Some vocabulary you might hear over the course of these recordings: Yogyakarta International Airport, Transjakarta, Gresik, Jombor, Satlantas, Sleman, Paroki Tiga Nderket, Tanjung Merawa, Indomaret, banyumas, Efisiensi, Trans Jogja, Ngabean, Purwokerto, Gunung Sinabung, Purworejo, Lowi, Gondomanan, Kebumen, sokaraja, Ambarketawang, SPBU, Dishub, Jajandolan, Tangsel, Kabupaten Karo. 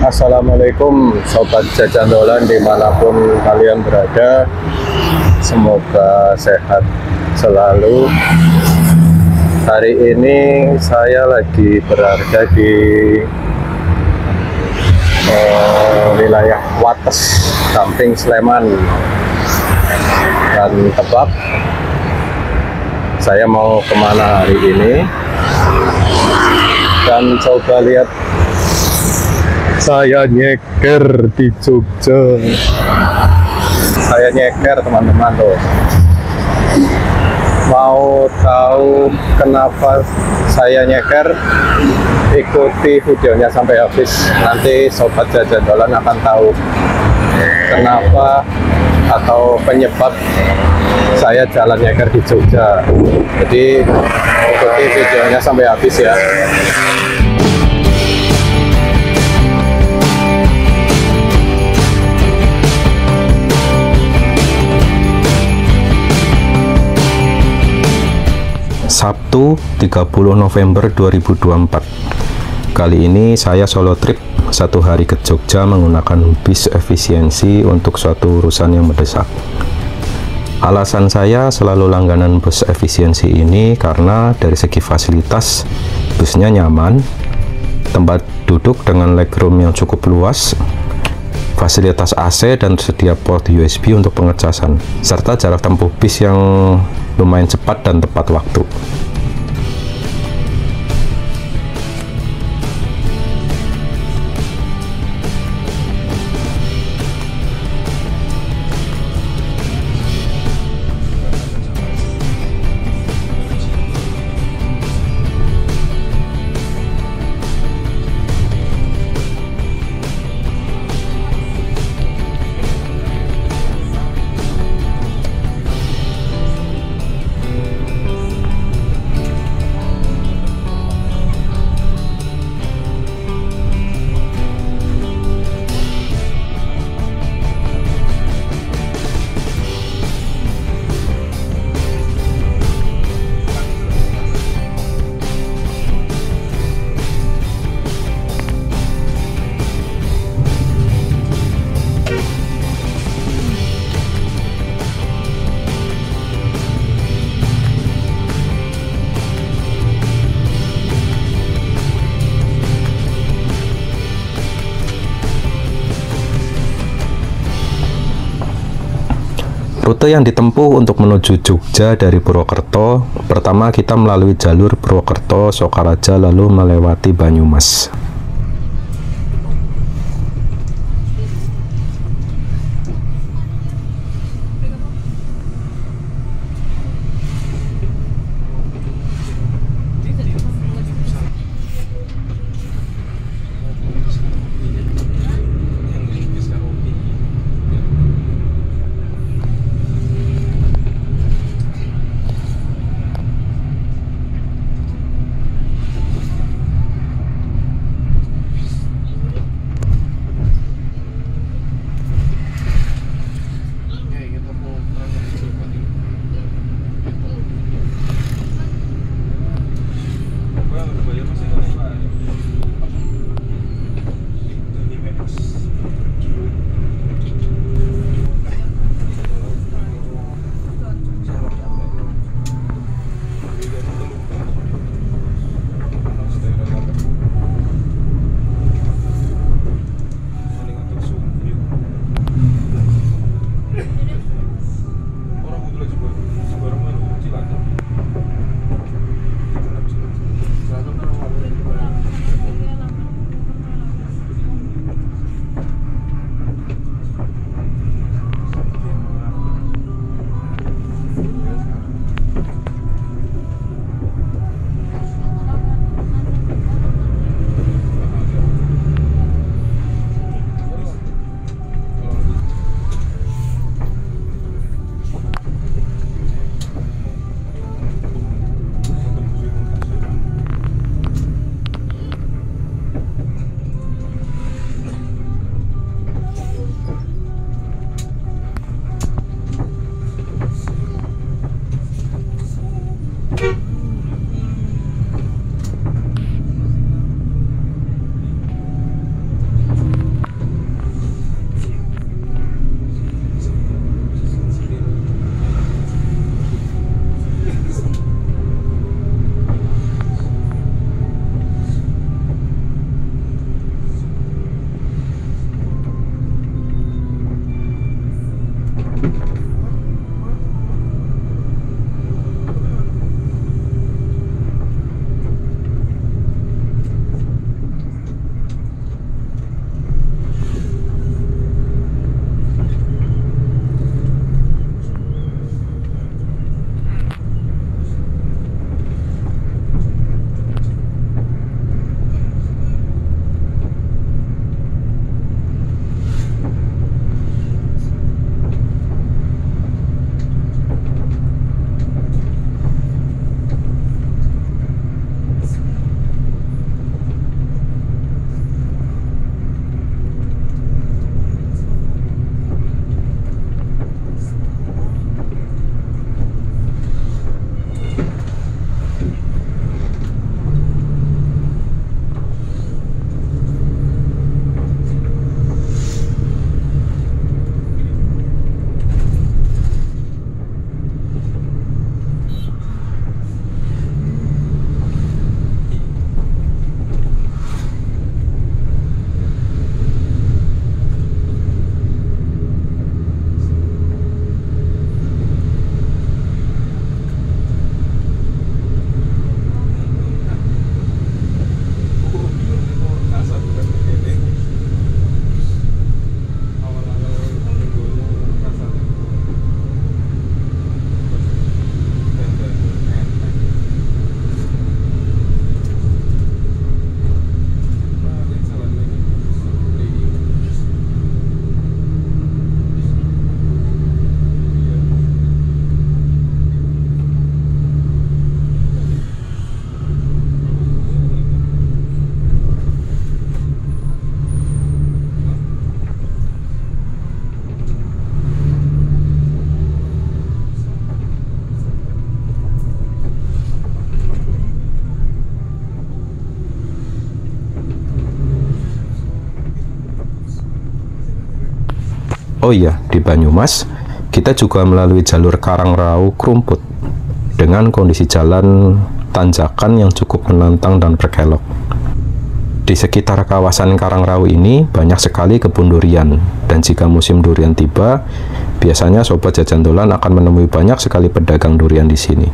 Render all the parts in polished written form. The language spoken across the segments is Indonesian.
Assalamualaikum Sobat Jajandolan dimanapun kalian berada, semoga sehat selalu. Hari ini saya lagi berada di wilayah Wates, samping Sleman dan Tebak. Saya mau kemana hari ini dan coba lihat saya nyeker di Jogja. Saya nyeker teman-teman tuh. Mau tahu kenapa saya nyeker? Ikuti videonya sampai habis. Nanti Sobat Jajandolan akan tahu kenapa atau penyebab saya jalan nyeker di Jogja. Jadi ikuti videonya sampai habis ya. Sabtu 30 November 2024. Kali ini saya solo trip satu hari ke Jogja menggunakan bis Efisiensi untuk suatu urusan yang mendesak. Alasan saya selalu langganan bus Efisiensi ini karena dari segi fasilitas busnya nyaman, tempat duduk dengan legroom yang cukup luas, fasilitas AC dan tersedia port USB untuk pengecasan, serta jarak tempuh bis yang lumayan cepat dan tepat waktu. Rute yang ditempuh untuk menuju Jogja dari Purwokerto, pertama kita melalui jalur Purwokerto, Sokaraja, lalu melewati Banyumas. Oh iya, di Banyumas kita juga melalui jalur Karangrau Krumput dengan kondisi jalan tanjakan yang cukup menantang dan berkelok. Di sekitar kawasan Karangrau ini banyak sekali kebun durian, dan jika musim durian tiba, biasanya sobat Jajandolan akan menemui banyak sekali pedagang durian di sini.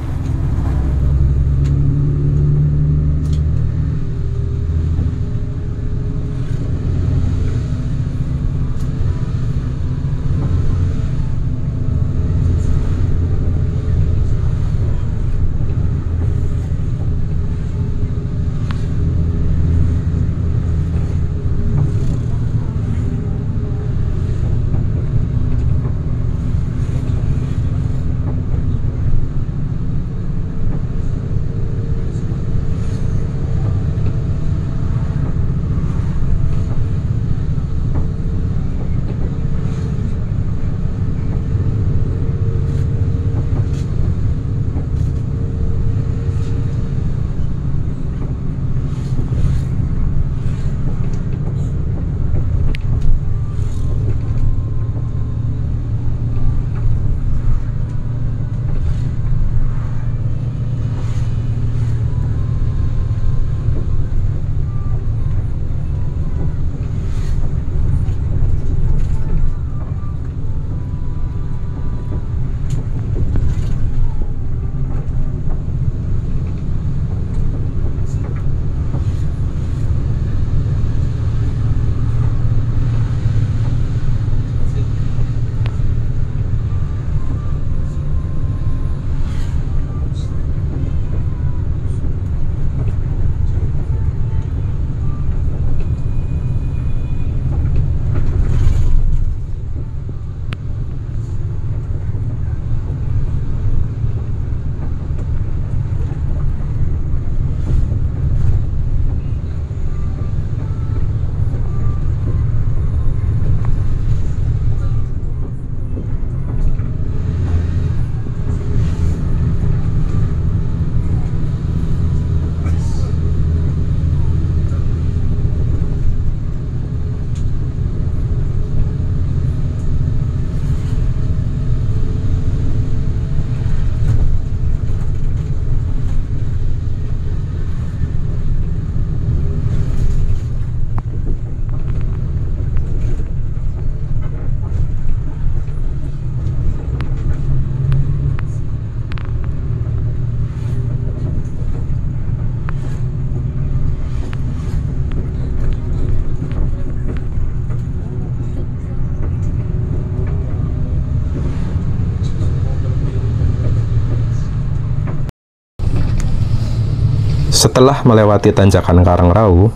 Setelah melewati tanjakan Karangrau,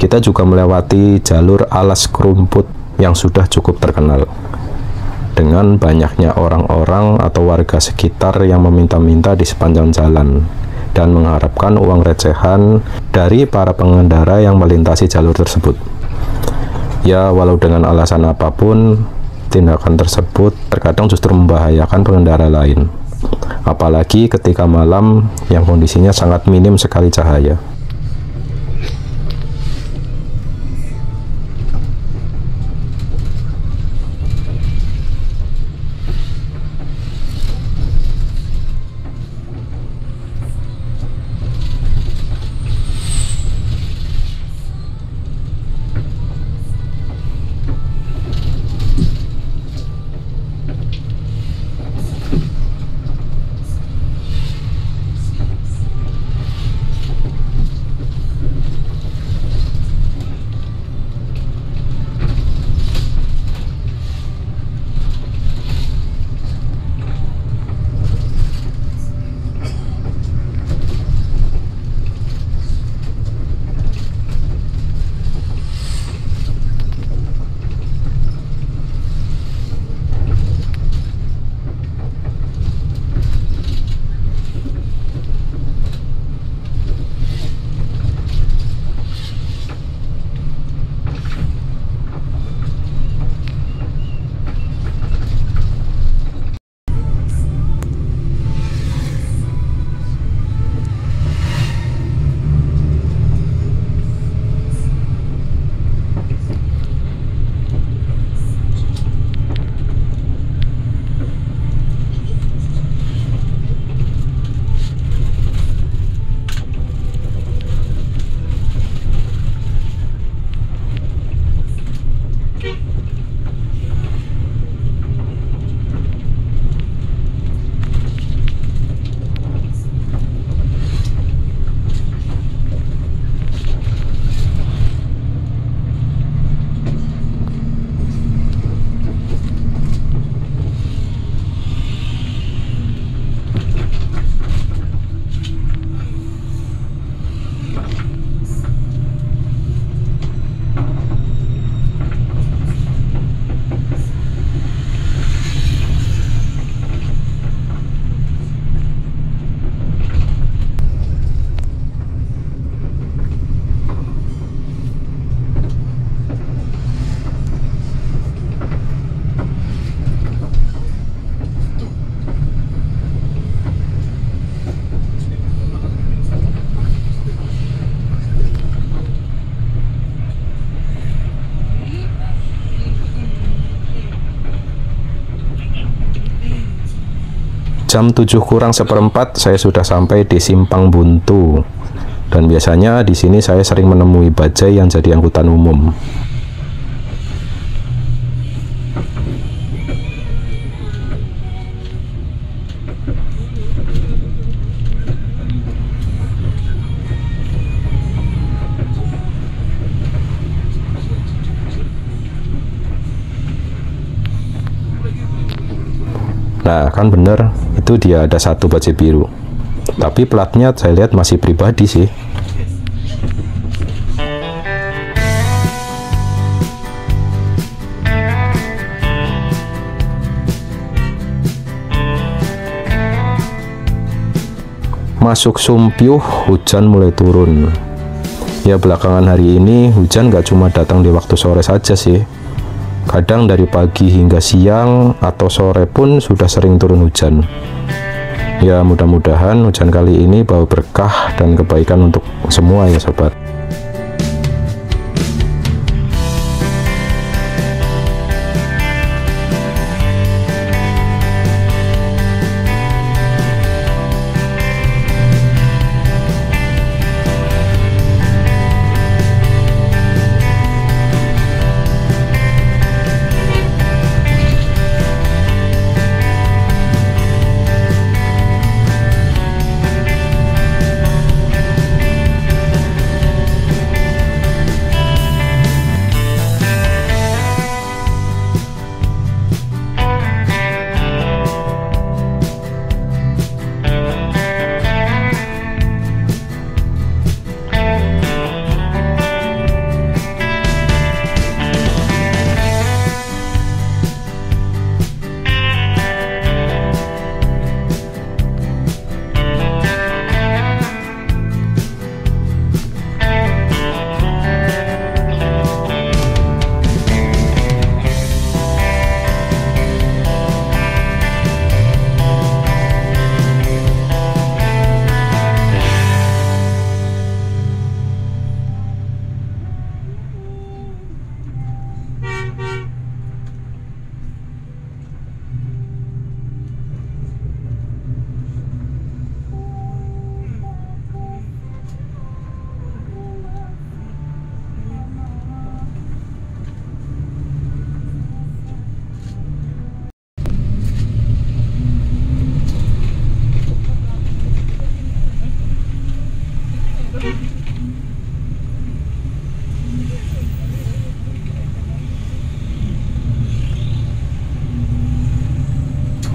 kita juga melewati jalur alas Krumput yang sudah cukup terkenal. Dengan banyaknya orang-orang atau warga sekitar yang meminta-minta di sepanjang jalan dan mengharapkan uang recehan dari para pengendara yang melintasi jalur tersebut. Ya, walau dengan alasan apapun, tindakan tersebut terkadang justru membahayakan pengendara lain. Apalagi ketika malam yang kondisinya sangat minim sekali cahaya. Jam 7 kurang seperempat saya sudah sampai di Simpang Buntu. Dan biasanya di sini saya sering menemui bajai yang jadi angkutan umum. Nah, kan bener, itu dia ada satu bajai biru. Tapi platnya saya lihat masih pribadi sih. Masuk Sumpyuh, hujan mulai turun. Ya, belakangan hari ini hujan gak cuma datang di waktu sore saja sih. Kadang dari pagi hingga siang atau sore pun sudah sering turun hujan. Ya, mudah-mudahan hujan kali ini bawa berkah dan kebaikan untuk semua ya sobat.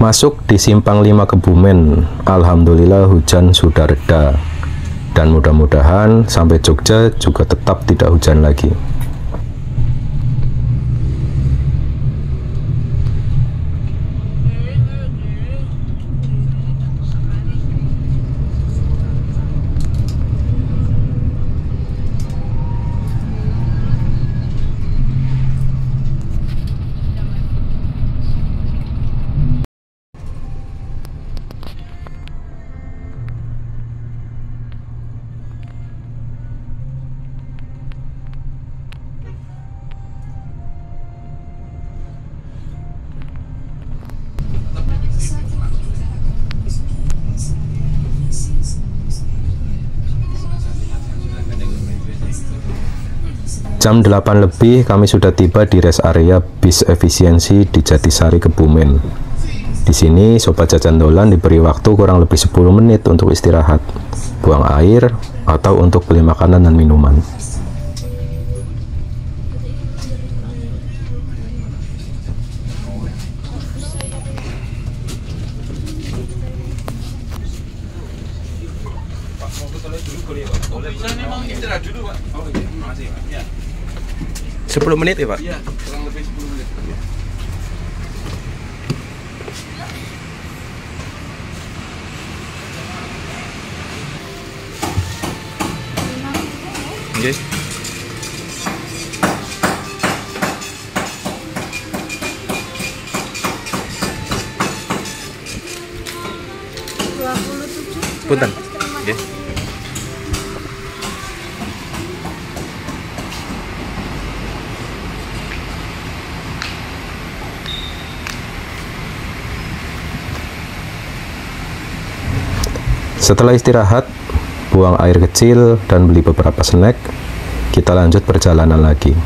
Masuk di Simpang 5 Kebumen, alhamdulillah hujan sudah reda. Dan mudah-mudahan sampai Jogja juga tetap tidak hujan lagi. Jam 8 lebih kami sudah tiba di rest area bis Efisiensi di Jatisari Kebumen. Di sini sobat Jajandolan diberi waktu kurang lebih 10 menit untuk istirahat, buang air, atau untuk beli makanan dan minuman. Menit ya Pak? Iya, kurang lebih 10 menit. Ya. Yes. Punten. Yes. Setelah istirahat, buang air kecil dan beli beberapa snack, kita lanjut perjalanan lagi.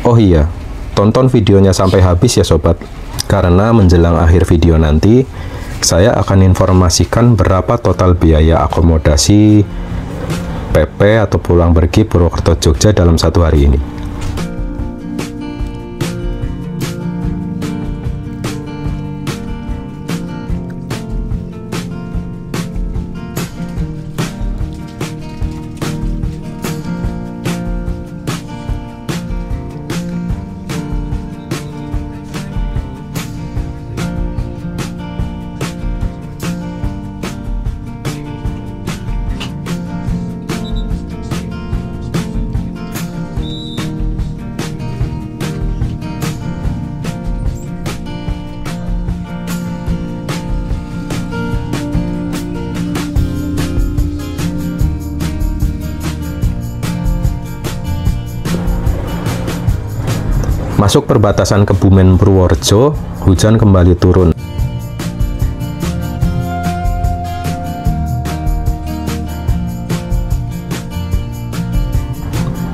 Oh iya, tonton videonya sampai habis ya sobat, karena menjelang akhir video nanti, saya akan informasikan berapa total biaya akomodasi PP atau pulang pergi Purwokerto Jogja dalam satu hari ini. Masuk perbatasan Kebumen Purworejo, hujan kembali turun.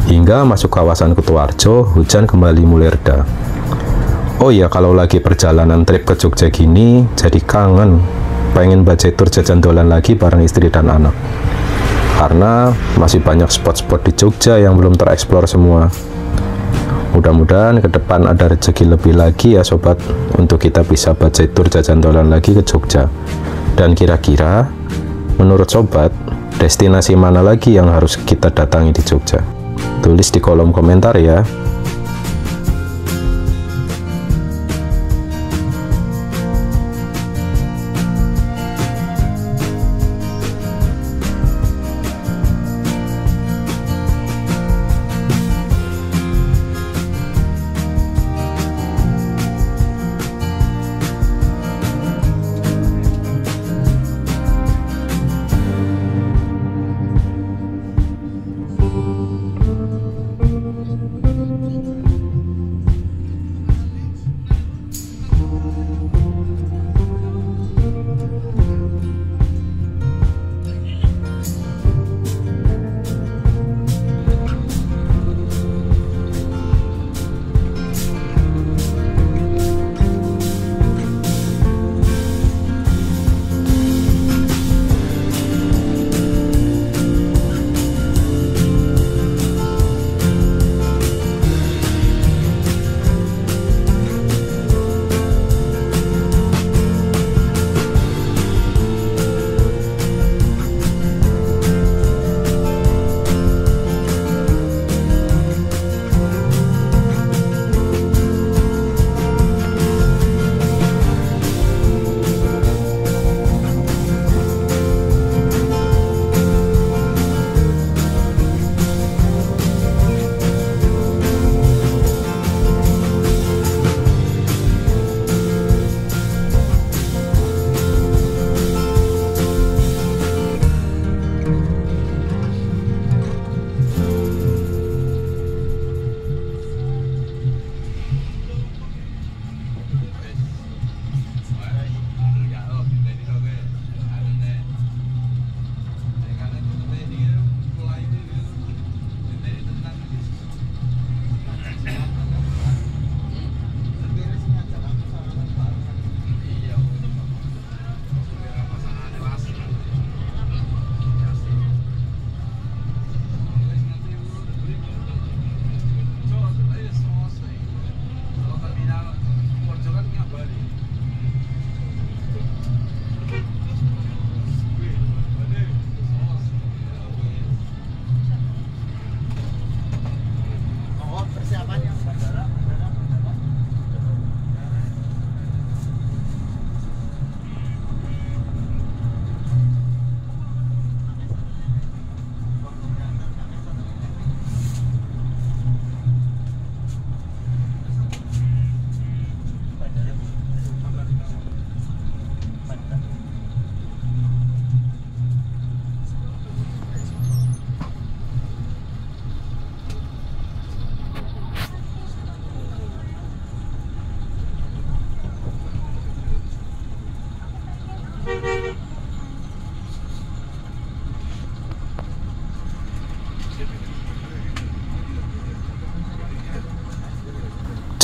Hingga masuk kawasan Kutoarjo, hujan kembali mulai reda. Oh iya, kalau lagi perjalanan trip ke Jogja gini, jadi kangen. Pengen budget tour jajandolan lagi bareng istri dan anak. Karena masih banyak spot-spot di Jogja yang belum tereksplor semua. Mudah-mudahan ke depan ada rezeki lebih lagi ya sobat, untuk kita bisa budget tour jajandolan lagi ke Jogja. Dan kira-kira menurut sobat, destinasi mana lagi yang harus kita datangi di Jogja? Tulis di kolom komentar ya.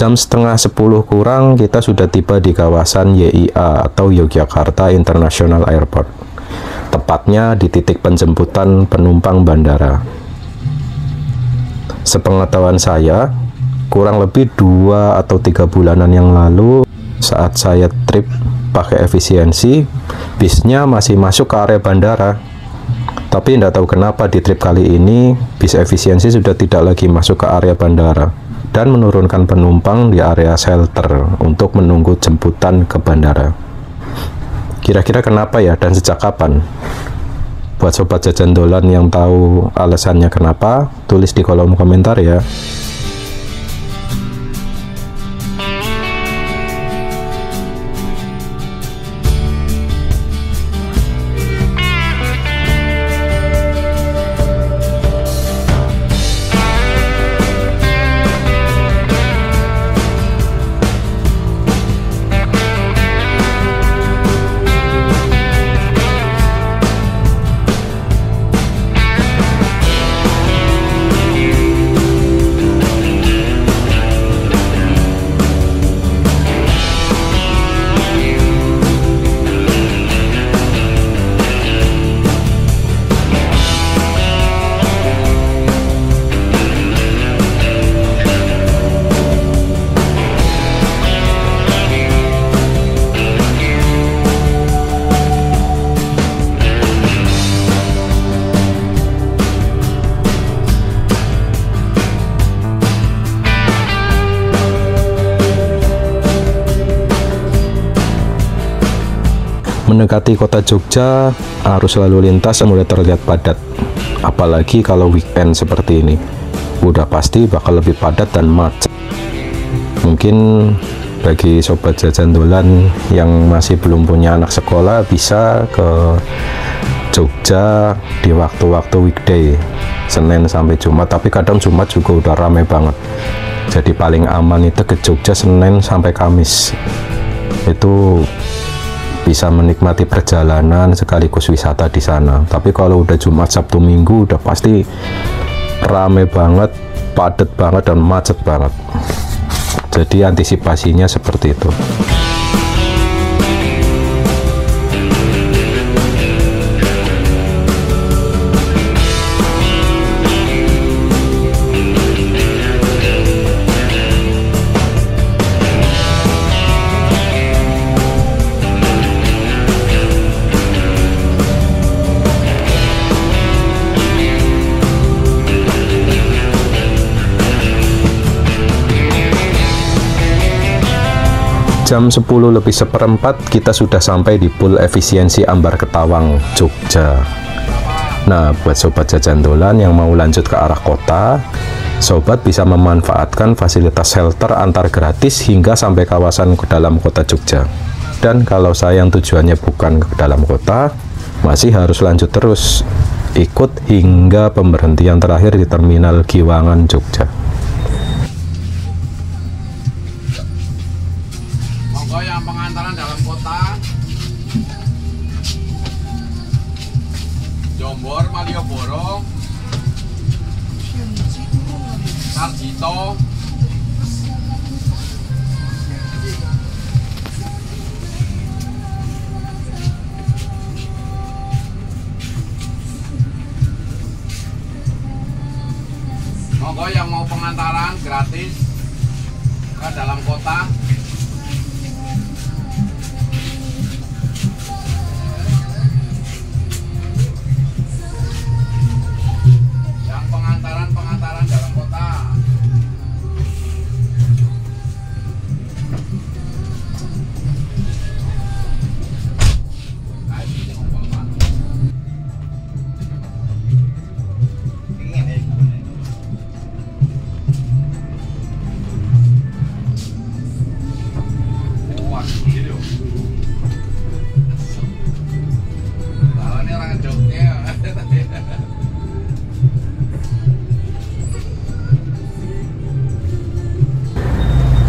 Jam setengah 10 kurang kita sudah tiba di kawasan YIA atau Yogyakarta International Airport, tepatnya di titik penjemputan penumpang bandara. Sepengetahuan saya, kurang lebih 2 atau 3 bulanan yang lalu saat saya trip pakai Efisiensi, bisnya masih masuk ke area bandara. Tapi tidak tahu kenapa di trip kali ini bis Efisiensi sudah tidak lagi masuk ke area bandara dan menurunkan penumpang di area shelter untuk menunggu jemputan ke bandara. Kira-kira kenapa ya, dan sejak kapan? Buat sobat Jajandolan yang tahu alasannya kenapa, tulis di kolom komentar ya. Mendekati kota Jogja, arus lalu lintas mulai terlihat padat, apalagi kalau weekend seperti ini. Udah pasti bakal lebih padat dan macet. Mungkin bagi sobat Jajandolan yang masih belum punya anak sekolah bisa ke Jogja di waktu-waktu weekday, Senin sampai Jumat, tapi kadang Jumat juga udah rame banget. Jadi paling aman itu ke Jogja Senin sampai Kamis. Itu bisa menikmati perjalanan sekaligus wisata di sana. Tapi kalau udah Jumat, Sabtu, Minggu udah pasti rame banget, padat banget, dan macet banget. Jadi antisipasinya seperti itu. Jam 10 lebih seperempat kita sudah sampai di Pool Efisiensi Ambarketawang, Jogja. Nah, buat sobat Jajandolan yang mau lanjut ke arah kota, sobat bisa memanfaatkan fasilitas shelter antar gratis hingga sampai kawasan ke dalam kota Jogja. Dan kalau saya yang tujuannya bukan ke dalam kota, masih harus lanjut terus, ikut hingga pemberhentian terakhir di Terminal Giwangan, Jogja. Pengantaran dalam kota Jombor, Malioboro, Sarjito, monggo yang mau pengantaran gratis ke dalam kota.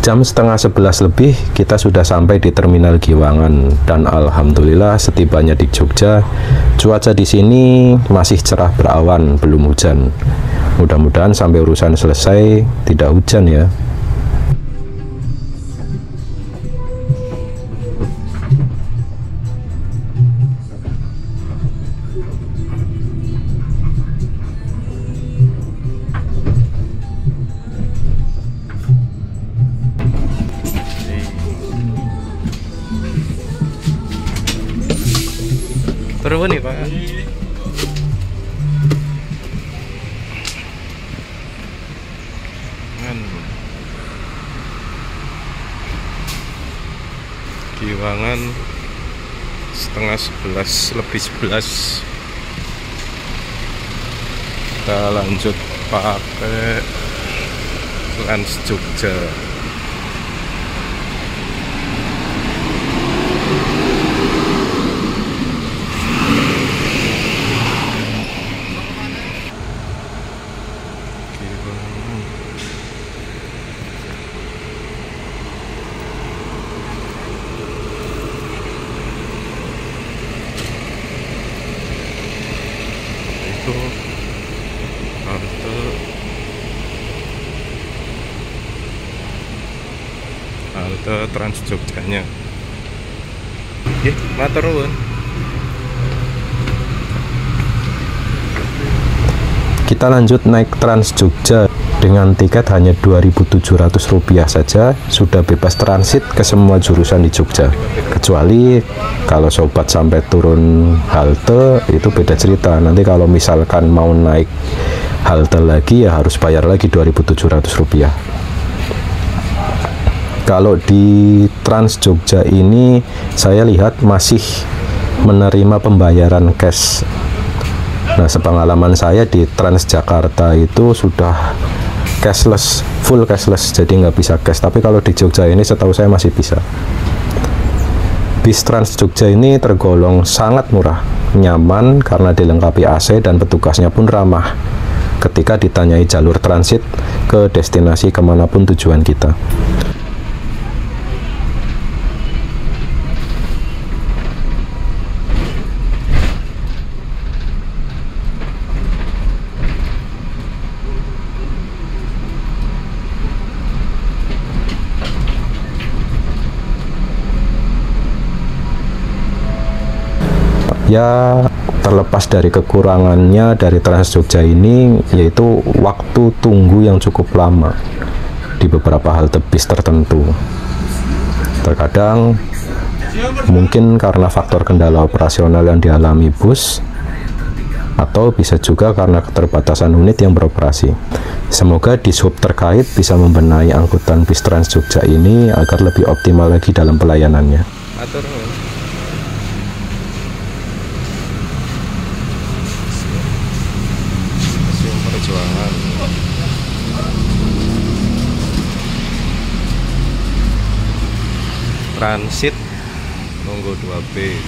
Jam setengah 11 lebih kita sudah sampai di Terminal Giwangan, dan alhamdulillah setibanya di Jogja cuaca di sini masih cerah berawan, belum hujan. Mudah-mudahan sampai urusan selesai tidak hujan ya. nuwun ya Pak. Giwangan 10:30 lebih 11. Kita lanjut pakai Trans Jogja. Halte Trans Jogjanya. Nggih, matur nuwun. Kita lanjut naik Trans Jogja dengan tiket hanya Rp2.700 saja, sudah bebas transit ke semua jurusan di Jogja. Kecuali kalau sobat sampai turun halte itu beda cerita. Nanti kalau misalkan mau naik halte lagi ya harus bayar lagi Rp2.700. Kalau di Trans Jogja ini saya lihat masih menerima pembayaran cash. Nah, sepengalaman saya di Transjakarta itu sudah cashless, full cashless, jadi nggak bisa cash. Tapi kalau di Jogja ini setahu saya masih bisa. Bis Trans Jogja ini tergolong sangat murah, nyaman karena dilengkapi AC dan petugasnya pun ramah ketika ditanyai jalur transit ke destinasi kemanapun tujuan kita. Ya, terlepas dari kekurangannya dari Trans Jogja ini yaitu waktu tunggu yang cukup lama di beberapa halte bis tertentu. Terkadang mungkin karena faktor kendala operasional yang dialami bus atau bisa juga karena keterbatasan unit yang beroperasi. Semoga dishub terkait bisa membenahi angkutan bis Trans Jogja ini agar lebih optimal lagi dalam pelayanannya. Transit Monggo 2B.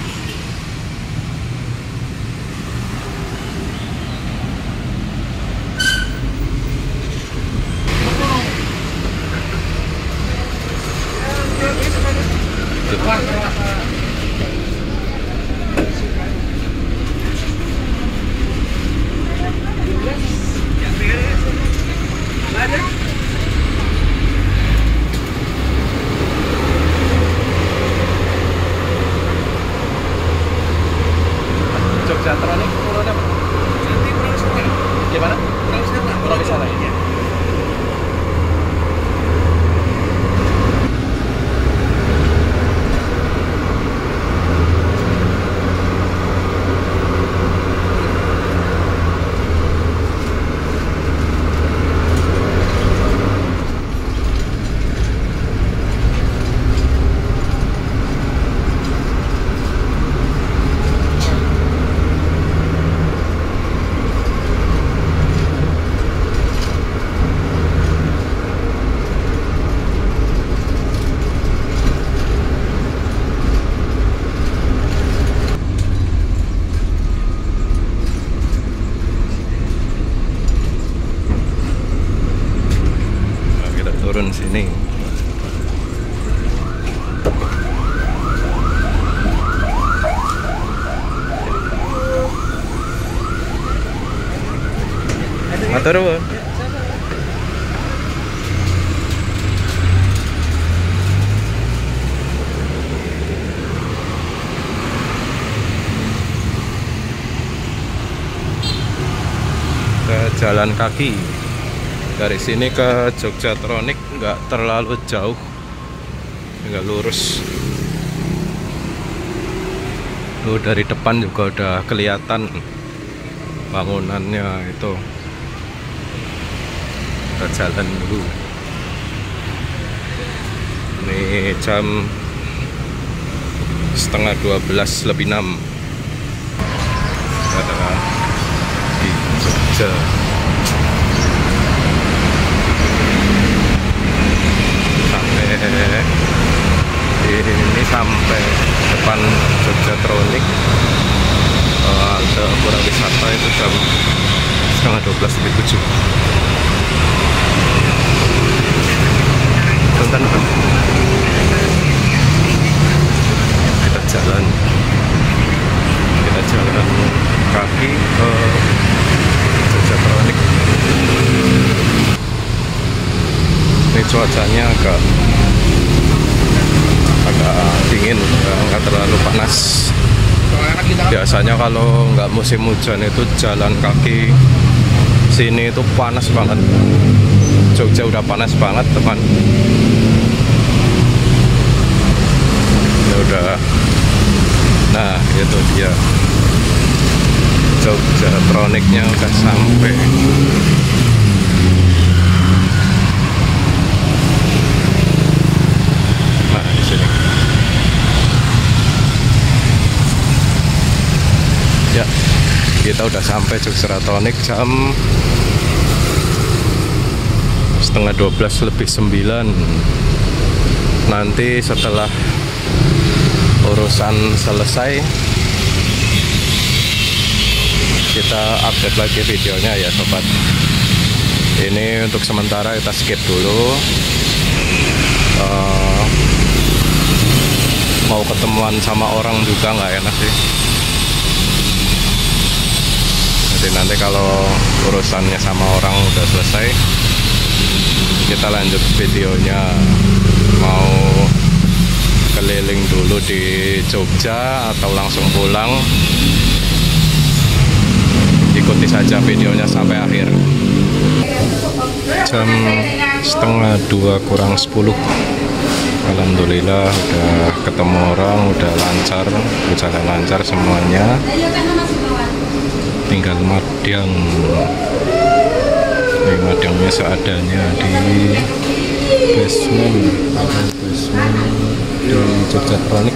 Jogjatronik turunnya nanti kurang sekian. Gimana? Kurang sekian enggak? Kurang di sana ya. Sini matur nuwun. Ke jalan kaki dari sini ke Jogjatronik nggak terlalu jauh, nggak lurus. Tuh dari depan juga udah kelihatan bangunannya itu. Kita jalan dulu. Ini jam 11:12 lebih 6 di Jogja. Sampai depan Jogjatronik, ada pura wisata itu jam 11:12 lebih 7. Kita jalan kaki ke Jogjatronik. Ini cuacanya agak dingin, nggak terlalu panas. Biasanya kalau nggak musim hujan itu jalan kaki sini itu panas banget. Jogja udah panas banget, teman. Ya udah. Nah, itu dia. Jogjatroniknya udah sampai. Ya, kita udah sampai Jogjatronik jam 11:12 lebih 9. Nanti setelah urusan selesai kita update lagi videonya ya sobat. Ini untuk sementara kita skip dulu. Mau ketemuan sama orang juga nggak enak sih. Jadi nanti kalau urusannya sama orang udah selesai, kita lanjut videonya. Mau keliling dulu di Jogja atau langsung pulang, ikuti saja videonya sampai akhir. Jam 11:02 kurang 10. Alhamdulillah udah ketemu orang, udah lancar, berjalan lancar semuanya. Tinggal madang. Ini madangnya seadanya di basement di Jogjatronik.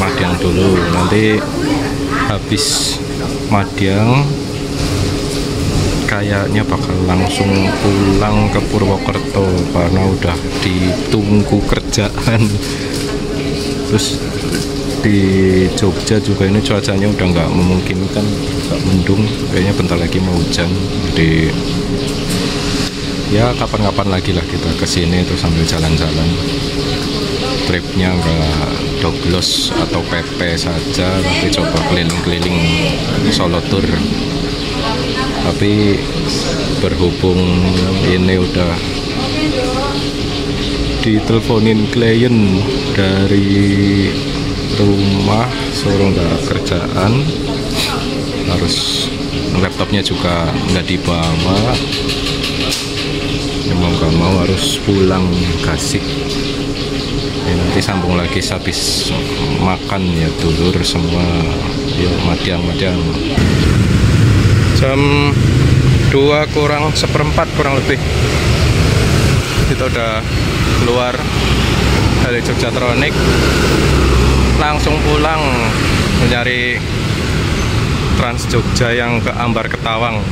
Madang dulu, nanti habis madang kayaknya bakal langsung pulang ke Purwokerto karena udah ditunggu kerjaan. Terus di Jogja juga ini cuacanya udah nggak memungkinkan, nggak mendung, kayaknya bentar lagi mau hujan. Jadi ya kapan-kapan lagi lah kita kesini itu sambil jalan-jalan. Tripnya nggak doglos atau PP saja, tapi coba keliling-keliling solo tour. Tapi berhubung ini udah diteleponin klien dari rumah suruh nggak kerjaan, harus laptopnya juga nggak dibawa, mau nggak mau harus pulang Gresik. Ya, nanti sambung lagi habis makan ya dulur semua. Yuk madiang-madiang. Jam 2:01 kurang lebih kita udah keluar dari Jogjatronik, langsung pulang mencari Trans Jogja yang ke Ambarketawang.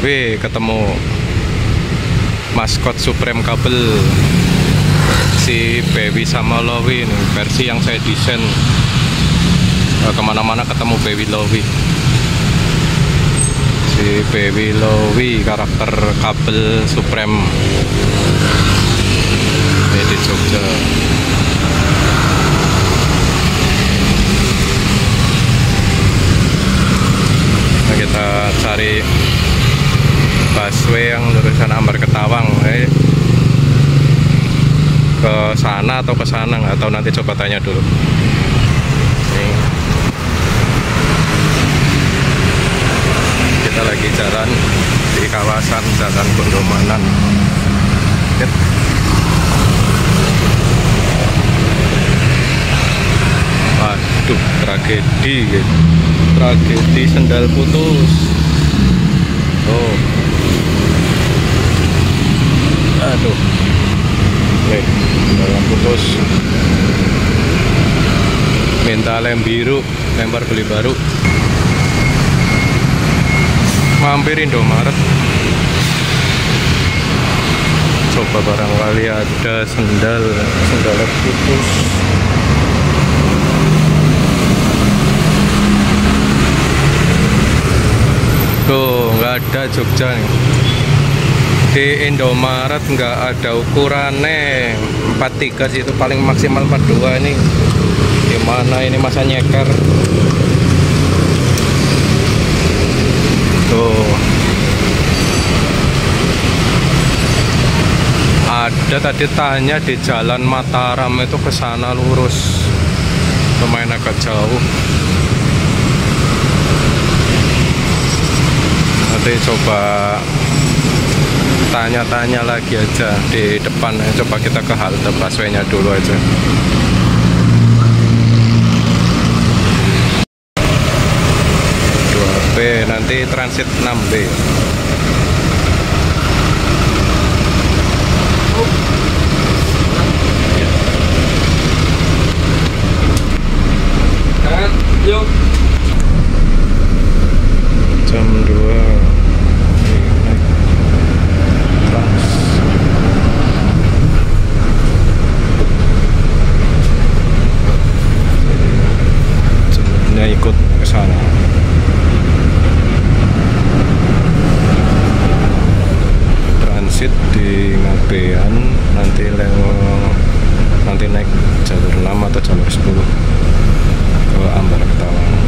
Wih, ketemu maskot Supreme Kabel si Baby sama Lowi ini, versi yang saya desain. Kemana-mana ketemu Baby Lowi. Si Baby Lowi karakter kabel Supreme di Jogja. Nah, kita cari busway yang jurusan Ambarketawang, ke sana atau ke sana nggak tahu, nanti coba tanya dulu. Kita lagi jalan di kawasan Jalan Gondomanan. Aduh, tragedi gitu. Tragedi sendal putus. Oh. Aduh. Sendal putus. Minta lem biru, lempar beli baru. Mampir Indomaret. Coba barangkali ada sendal putus. Tuh, nggak ada Jogja nih. Di Indomaret nggak ada ukurannya. 43 sih itu paling maksimal, 42 nih. Gimana ini masa nyeker? Tuh. Ada tadi tanya di Jalan Mataram itu ke sana lurus. Lumayan agak jauh. Nanti coba tanya-tanya lagi aja di depan. Coba kita ke halte busway-nya dulu aja. Nanti transit 6B. Yuk. Jam 2. Sebenarnya ikut ke sana. Transit di Ngabean, nanti naik jalur 6 atau jalur 10 ke Ambarketawang.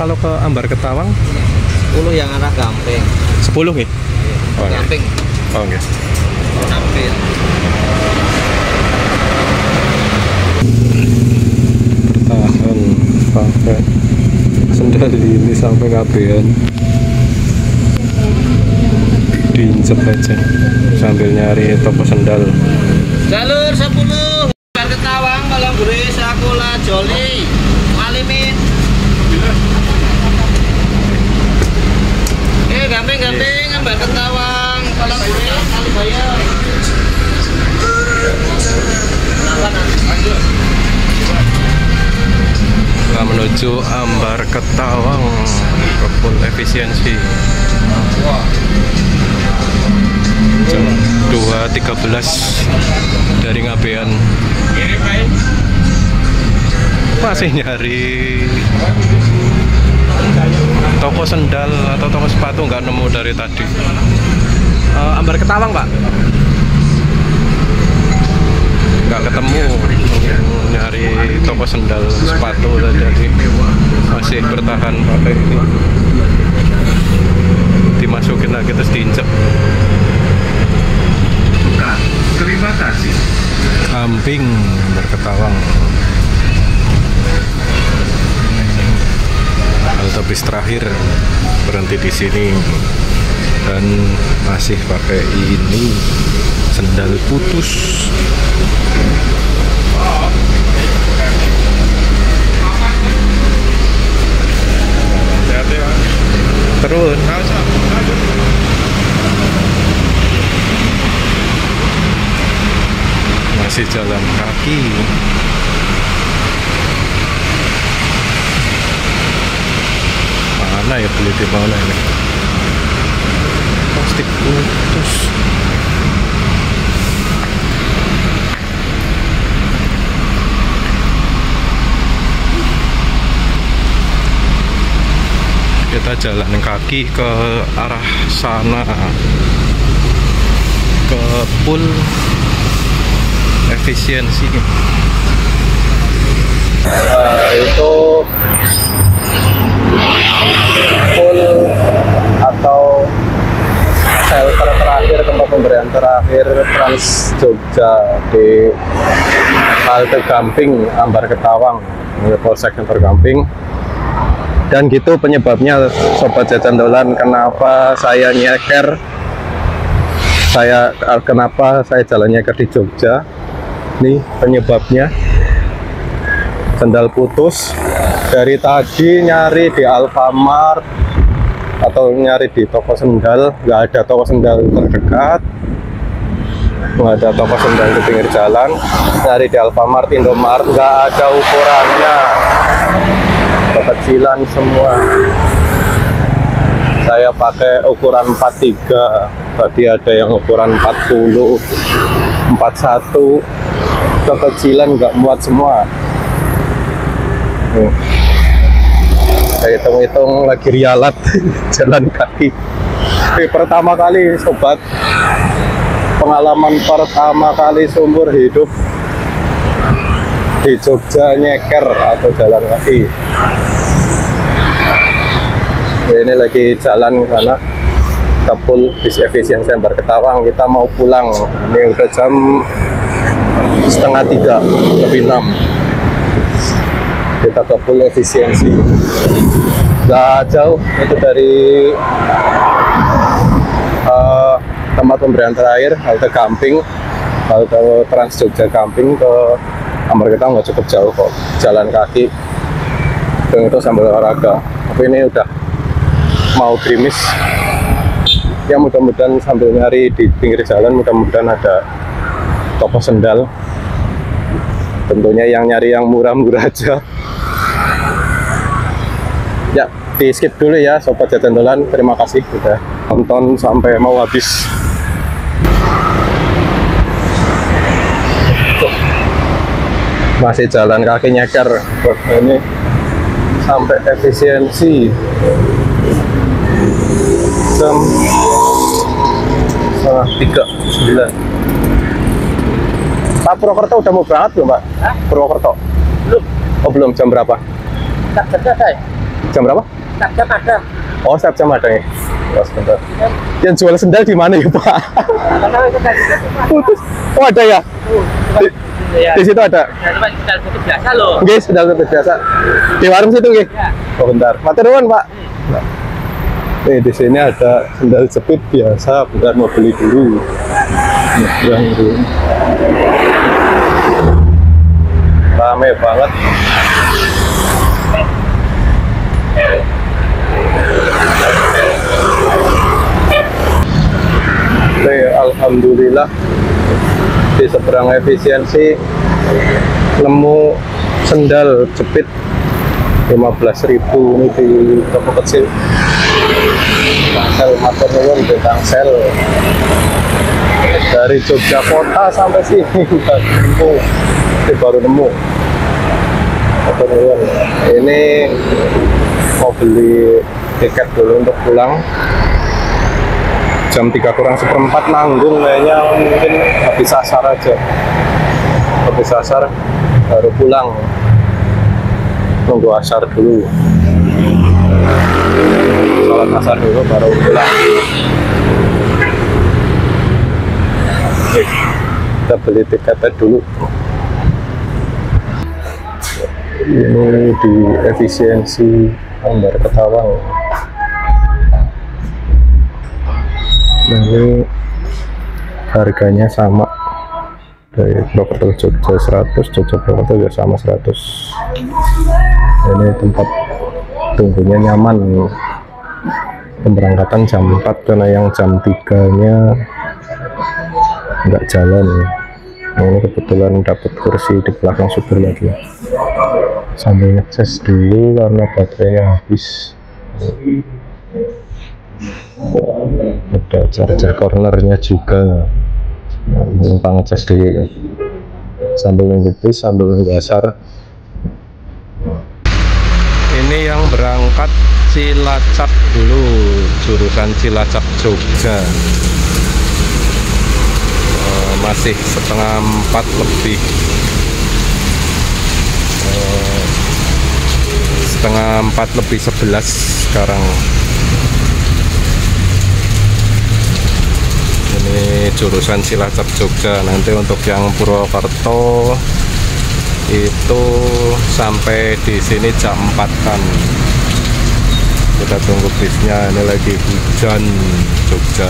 Kalau ke Ambarketawang 10 yang arah Gamping. 10 nih? Oh, Gamping. Oh, enggak. Gamping. Tahan pakai sendal ini sampai Gamping. Diinjek aja sambil nyari toko sendal. Jalur 10 Ambarketawang, Balamburi, Sakula, Joli, Malimin. Gamping-gamping, Ambarketawang, Palang Buri, Alibaya. Kita menuju Ambarketawang, kebun efisiensi. Jam 2.13 dari Ngabean. Masih nyari toko sendal atau toko sepatu, nggak nemu dari tadi. Ambarketawang, Pak? Nggak ketemu. Nyari toko sendal sepatu tadi, masih bertahan pakai ini. dimasukin lagi terus diinjek. Terima kasih. Kambing Ambarketawang. Halte bis terakhir berhenti di sini dan masih pakai ini sendal putus. Terus masih jalan kaki. Mana ya beli di mana ini? Plastik putus. Kita jalan kaki ke arah sana, ke pool Efisiensi. Itu pool atau shelter terakhir, tempat pemberian terakhir Trans Jogja di halte Gamping Ambarketawang, Polsek Center Gamping. Dan gitu penyebabnya Sobat Jajandolan, kenapa saya nyeker, kenapa saya jalan nyeker di Jogja. Nih penyebabnya, sendal putus. Dari tadi nyari di Alfamart atau nyari di toko sendal, nggak ada toko sendal terdekat, nggak ada toko sendal di pinggir jalan. Nyari di Alfamart, Indomart, nggak ada ukurannya, kekecilan semua. Saya pakai ukuran 43, tadi ada yang ukuran 40, 41, kekecilan nggak muat semua. Saya hitung-hitung lagi rialat jalan kaki. Tapi pertama kali sobat, pengalaman pertama kali seumur hidup di Jogja nyeker atau jalan kaki. Ini lagi jalan karena ke pool bis Efisiensi Ambarketawang. Kita mau pulang, ini udah jam 2:30 lebih 6. Kita ke pool Efisiensi, nggak jauh itu dari tempat pemberian terakhir, halte Gamping, halte Trans Jogja Gamping ke Ambarketawang nggak cukup jauh kok, jalan kaki. Dan itu sambil olahraga. Tapi ini udah mau gerimis. Ya mudah-mudahan sambil nyari di pinggir jalan, mudah-mudahan ada toko sendal. Tentunya yang nyari yang murah-murah aja. Ya, di skip dulu ya Sobat Jajandolan. Terima kasih udah nonton sampai mau habis. Masih jalan kaki nyeker ini sampai Efisiensi jam 2:39. Pak Purwokerto udah mau berangkat belum Pak? Hah? Purwokerto? Belum. Oh belum, jam berapa? Setiap jam ada ya? Jam berapa? Setiap jam ada. Oh setiap jam ada ya? Oh sebentar. Yang jual sendal di mana ya Pak? Putus. Oh ada ya? Di situ ada. Sendal putih biasa loh. Oke, sendal putih biasa. Di warung situ nggih. Ya. Oh bentar. Matur nuwun, Pak. Nah. Nih di sini ada sendal jepit biasa, bentar mau beli dulu. Nah, rame banget. Nih, alhamdulillah di seberang Efisiensi nemu sendal jepit 15.000 ini di toko kecil. Tangsel, Maturnuwun di Tangsel. Dari Jogja kota sampai sini baru nemu. Maturnuwun. Ini mau beli tiket dulu untuk pulang. Jam 3:45 nanggung kayaknya, mungkin habis asar aja, habis asar baru pulang, nunggu asar dulu, sholat asar dulu baru pulang. kita beli tiketnya dulu. Ini di Efisiensi Ambarketawang. Nah, ini harganya sama dari Purwokerto Jogja 100, Jogja Purwokerto juga sama 100. Ini tempat tunggunya nyaman. Pemberangkatan jam 4 karena yang jam 3-nya nggak jalan. Nah, ini kebetulan dapat kursi di belakang supir lagi. Sambil ngecas dulu karena baterainya habis. Ada charger cornernya juga. Numpang ngecas dulu sambil nunggu bis, sambil ngasar. Ini yang berangkat Cilacap dulu, jurusan Cilacap Jogja. Masih 3:30 lebih. 3:30 lebih 11 sekarang. Ini jurusan Cilacap Jogja. Nanti untuk yang Purwokerto itu sampai di sini jam 4-an. Kita tunggu bisnya. Ini lagi hujan Jogja.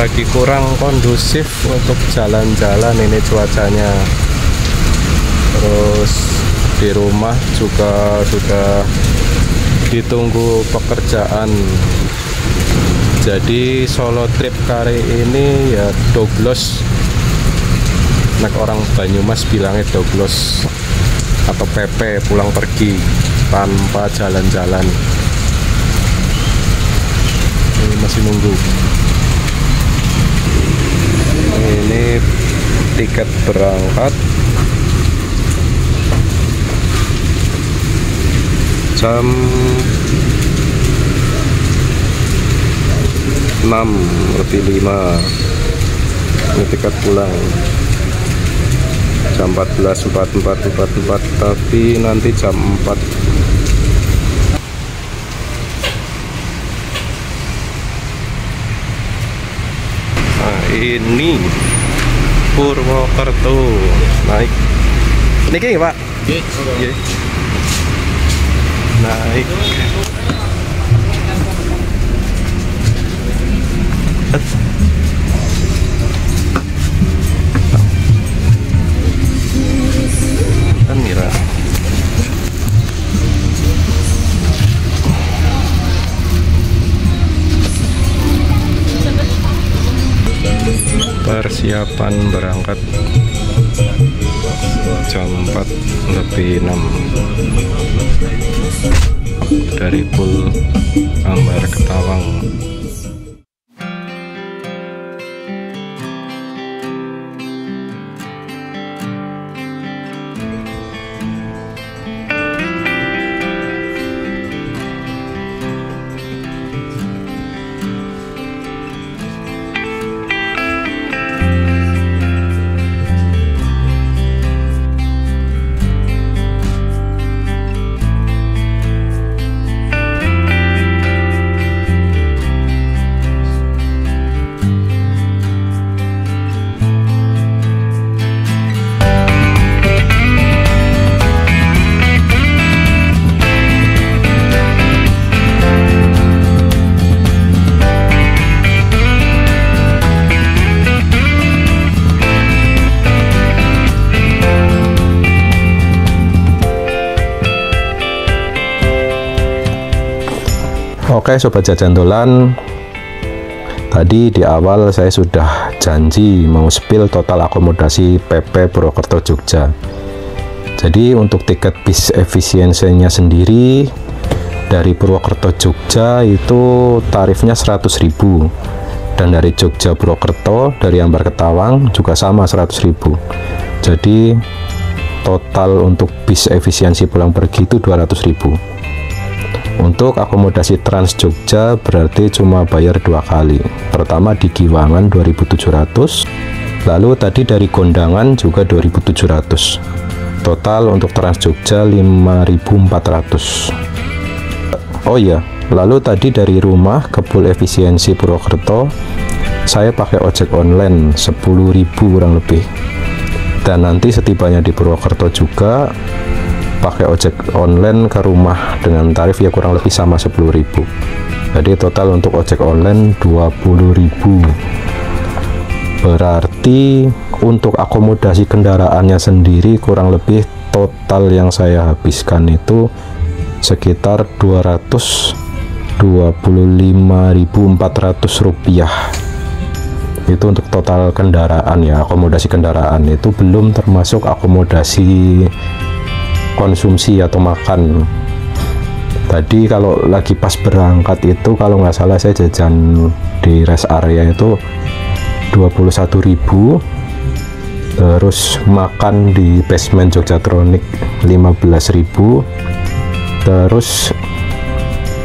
Lagi kurang kondusif untuk jalan-jalan ini cuacanya. Terus di rumah juga sudah ditunggu pekerjaan. Jadi solo trip kali ini ya doblos. Nek orang Banyumas bilangnya doblos atau PP, pulang pergi tanpa jalan-jalan. Ini masih nunggu. Ini tiket berangkat jam 6:05. Ini tiket pulang jam 14.44 tapi nanti jam 4. Ini Purwokerto naik. Niki Pak. Nggih. Naik. Amira. Persiapan berangkat jam 4:06 dari Pul Ambarketawang. Oke Sobat Jajandolan, tadi di awal saya sudah janji mau spill total akomodasi PP Purwokerto Jogja. Jadi untuk tiket bis efisiensinya sendiri dari Purwokerto Jogja itu tarifnya 100.000 dan dari Jogja Purwokerto dari Ambarketawang juga sama 100.000. Jadi total untuk bis efisiensi pulang pergi itu 200.000. Untuk akomodasi Trans Jogja berarti cuma bayar 2 kali. Pertama di Giwangan 2.700, lalu tadi dari Gondangan juga 2.700. Total untuk Trans Jogja 5.400. Oh iya, Lalu tadi dari rumah ke Pool Efisiensi Purwokerto saya pakai ojek online 10.000 kurang lebih, dan nanti setibanya di Purwokerto juga pakai ojek online ke rumah dengan tarif ya kurang lebih sama 10.000. Jadi total untuk ojek online 20.000. berarti untuk akomodasi kendaraannya sendiri kurang lebih total yang saya habiskan itu sekitar 225.400 rupiah. Itu untuk total kendaraan ya, akomodasi kendaraan, itu belum termasuk akomodasi konsumsi atau makan. Tadi kalau lagi pas berangkat itu kalau nggak salah saya jajan di rest area itu 21.000, terus makan di basement Jogjatronik 15.000, terus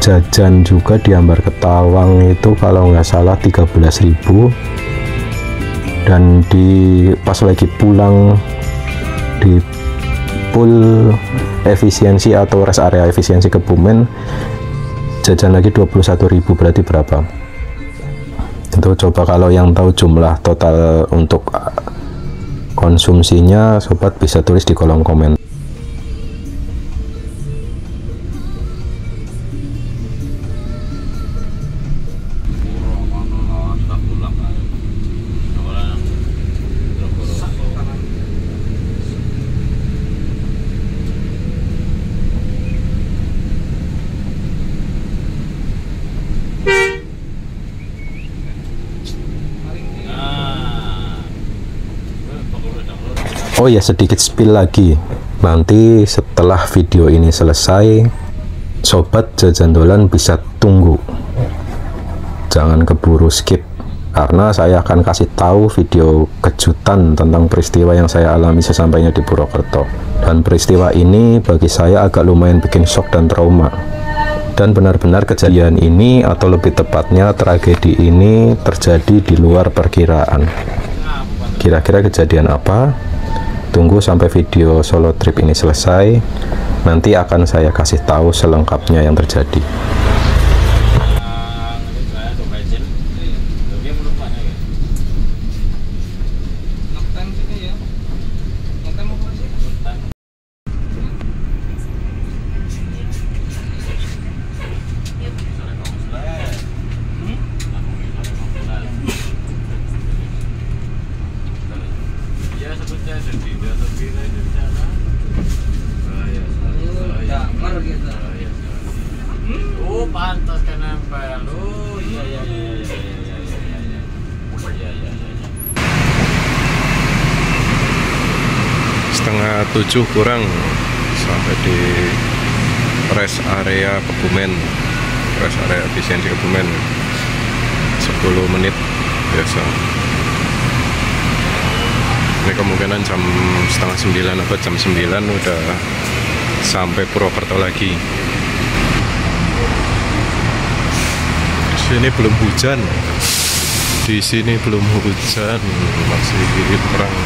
jajan juga di Ambarketawang itu kalau nggak salah 13.000, dan di pas lagi pulang di Pool Efisiensi atau rest area Efisiensi Kebumen jajan lagi 21.000. berarti berapa itu, coba kalau yang tahu jumlah total untuk konsumsinya sobat bisa tulis di kolom komentar. Oh ya, sedikit spill lagi, nanti setelah video ini selesai sobat Jajandolan bisa tunggu, jangan keburu skip, karena saya akan kasih tahu video kejutan tentang peristiwa yang saya alami sesampainya di Purwokerto. Dan peristiwa ini bagi saya agak lumayan bikin shock dan trauma, dan benar-benar kejadian ini atau lebih tepatnya tragedi ini terjadi di luar perkiraan. Kira-kira kejadian apa? Tunggu sampai video solo trip ini selesai, nanti akan saya kasih tahu selengkapnya yang terjadi. Pantas kan nempel. Oh iya iya iya iya iya iya iya. Setengah 7 kurang sampai di rest area Kebumen. Rest area Efisiensi Kebumen. 10 menit biasa. Ini kemungkinan jam setengah 9 atau jam 9 udah sampai Purwokerto lagi. Ini belum hujan, di sini belum hujan, masih terang.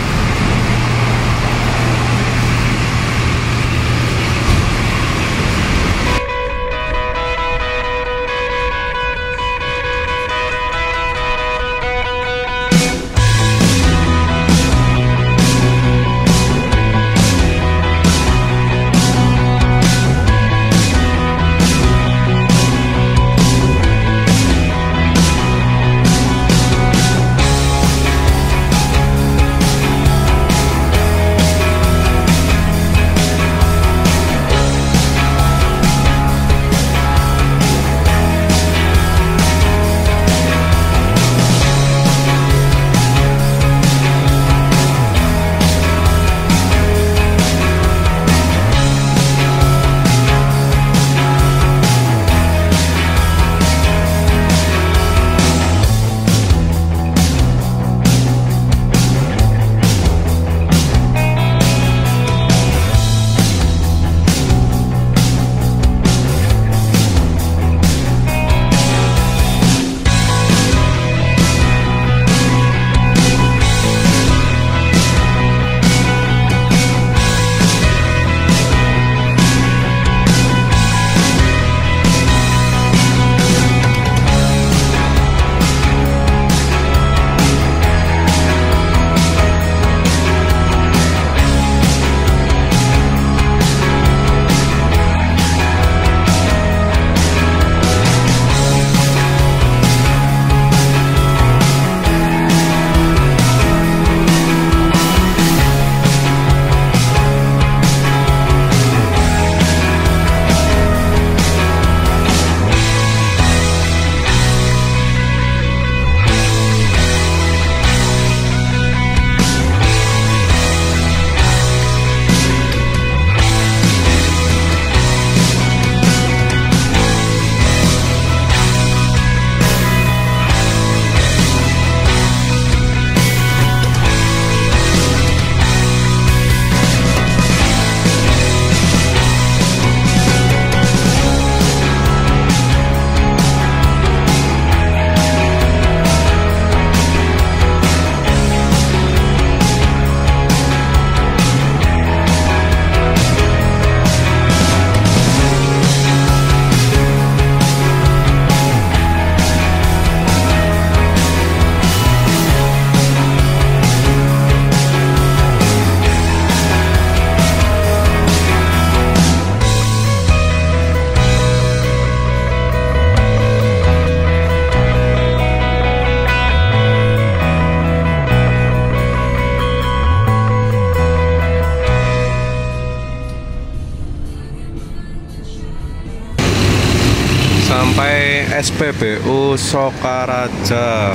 SPBU Sokaraja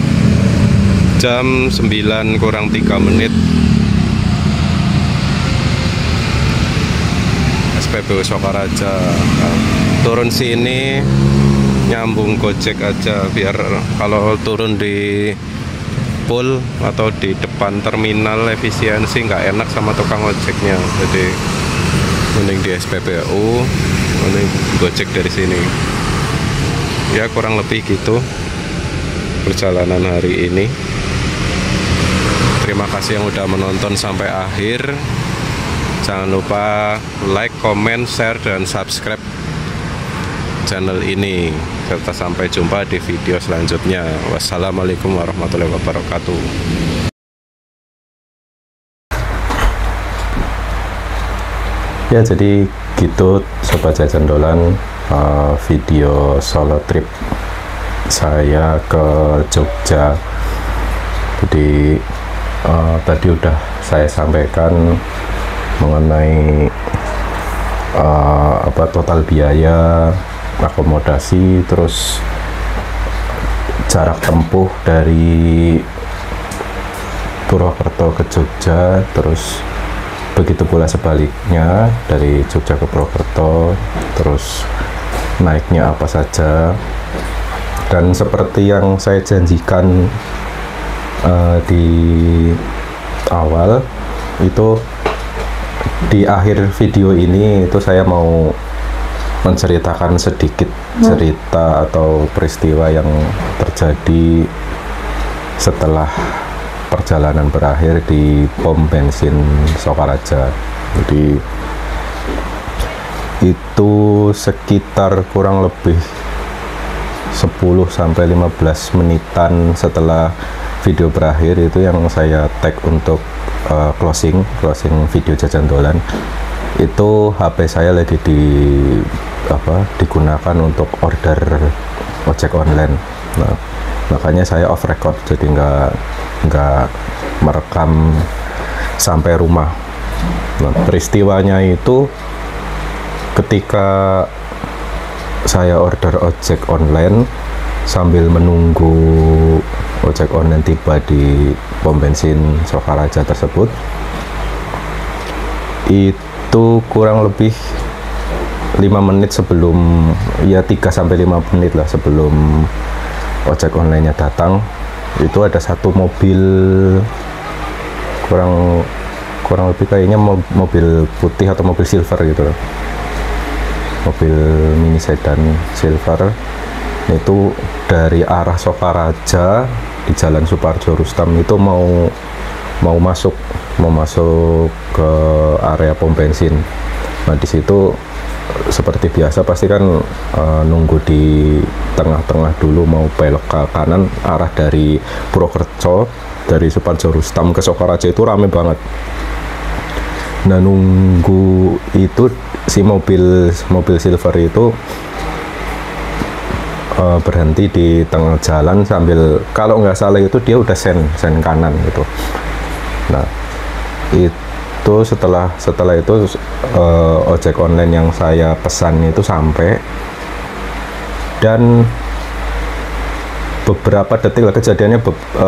jam 9:03. SPBU Sokaraja, turun sini nyambung Gojek aja, biar kalau turun di pul atau di depan terminal Efisiensi nggak enak sama tukang ojeknya, jadi mending di SPBU, mending Gojek dari sini. Ya kurang lebih gitu perjalanan hari ini. Terima kasih yang udah menonton sampai akhir. Jangan lupa like, comment, share, dan subscribe channel ini. Serta sampai jumpa di video selanjutnya. Wassalamualaikum warahmatullahi wabarakatuh. Ya, jadi gitu Sobat Jajandolan, video solo trip saya ke Jogja. Jadi tadi udah saya sampaikan mengenai total biaya, akomodasi, terus jarak tempuh dari Purwokerto ke Jogja, terus begitu pula sebaliknya dari Jogja ke Purwokerto, terus naiknya apa saja. Dan seperti yang saya janjikan di awal, itu di akhir video ini itu saya mau menceritakan sedikit cerita atau peristiwa yang terjadi setelah perjalanan berakhir di pom bensin Sokaraja. Jadi itu sekitar kurang lebih 10-15 menitan setelah video berakhir itu yang saya tag untuk closing video Jajandolan. Itu HP saya lagi digunakan untuk order ojek online. Nah, makanya saya off record, jadi nggak merekam sampai rumah. Nah, peristiwanya itu ketika saya order ojek online sambil menunggu ojek online tiba di pom bensin Sokaraja tersebut, itu kurang lebih 5 menit sebelum, ya 3-5 menit lah sebelum ojek online-nya datang, itu ada satu mobil kurang lebih kayaknya mobil putih atau mobil silver gitu loh, mobil mini sedan silver. Itu dari arah Sokaraja di Jalan Suparjo Rustam itu mau masuk ke area pom bensin. Nah, di situ seperti biasa pasti kan nunggu di tengah-tengah dulu, mau belok ke kanan arah dari Purwokerto, dari Suparjo Rustam ke Sokaraja itu rame banget. Nah, nunggu itu si mobil silver itu berhenti di tengah jalan sambil, kalau nggak salah itu dia udah sen kanan gitu. Nah, itu setelah itu ojek online yang saya pesan itu sampai, dan beberapa detik lah kejadiannya,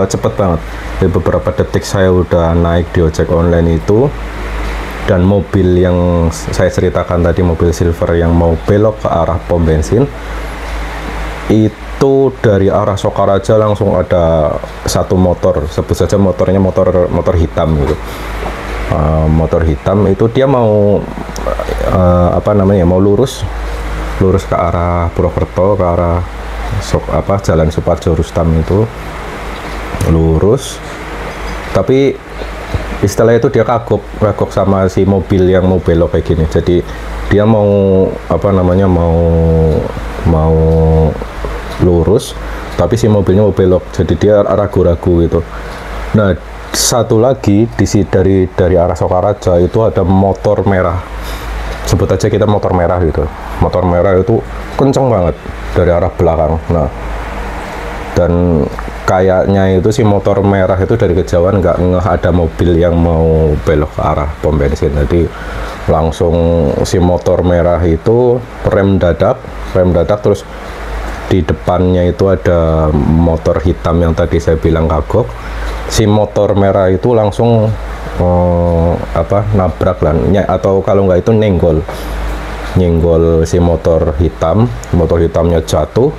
cepet banget. Di beberapa detik saya udah naik di ojek online itu, dan mobil yang saya ceritakan tadi, mobil silver yang mau belok ke arah pom bensin, itu dari arah Sokaraja langsung ada satu motor, sebut saja motornya motor hitam gitu. Motor hitam itu dia mau mau lurus ke arah Purwokerto, ke arah Jalan Suparjo Rustam itu lurus, tapi istilahnya itu dia kagok sama si mobil yang mau belok kayak gini. Jadi dia mau lurus, tapi si mobilnya mau belok, jadi dia ragu-ragu gitu. Nah, satu lagi dari arah Sokaraja itu ada motor merah, sebut aja kita motor merah gitu. Motor merah itu kenceng banget dari arah belakang. Nah, dan kayaknya itu si motor merah itu dari kejauhan nggak ngeh ada mobil yang mau belok ke arah pom bensin. Jadi langsung si motor merah itu rem dadak, terus di depannya itu ada motor hitam yang tadi saya bilang kagok. Si motor merah itu langsung nabrak lah, atau kalau nggak itu nyenggol si motor hitam. Motor hitamnya jatuh,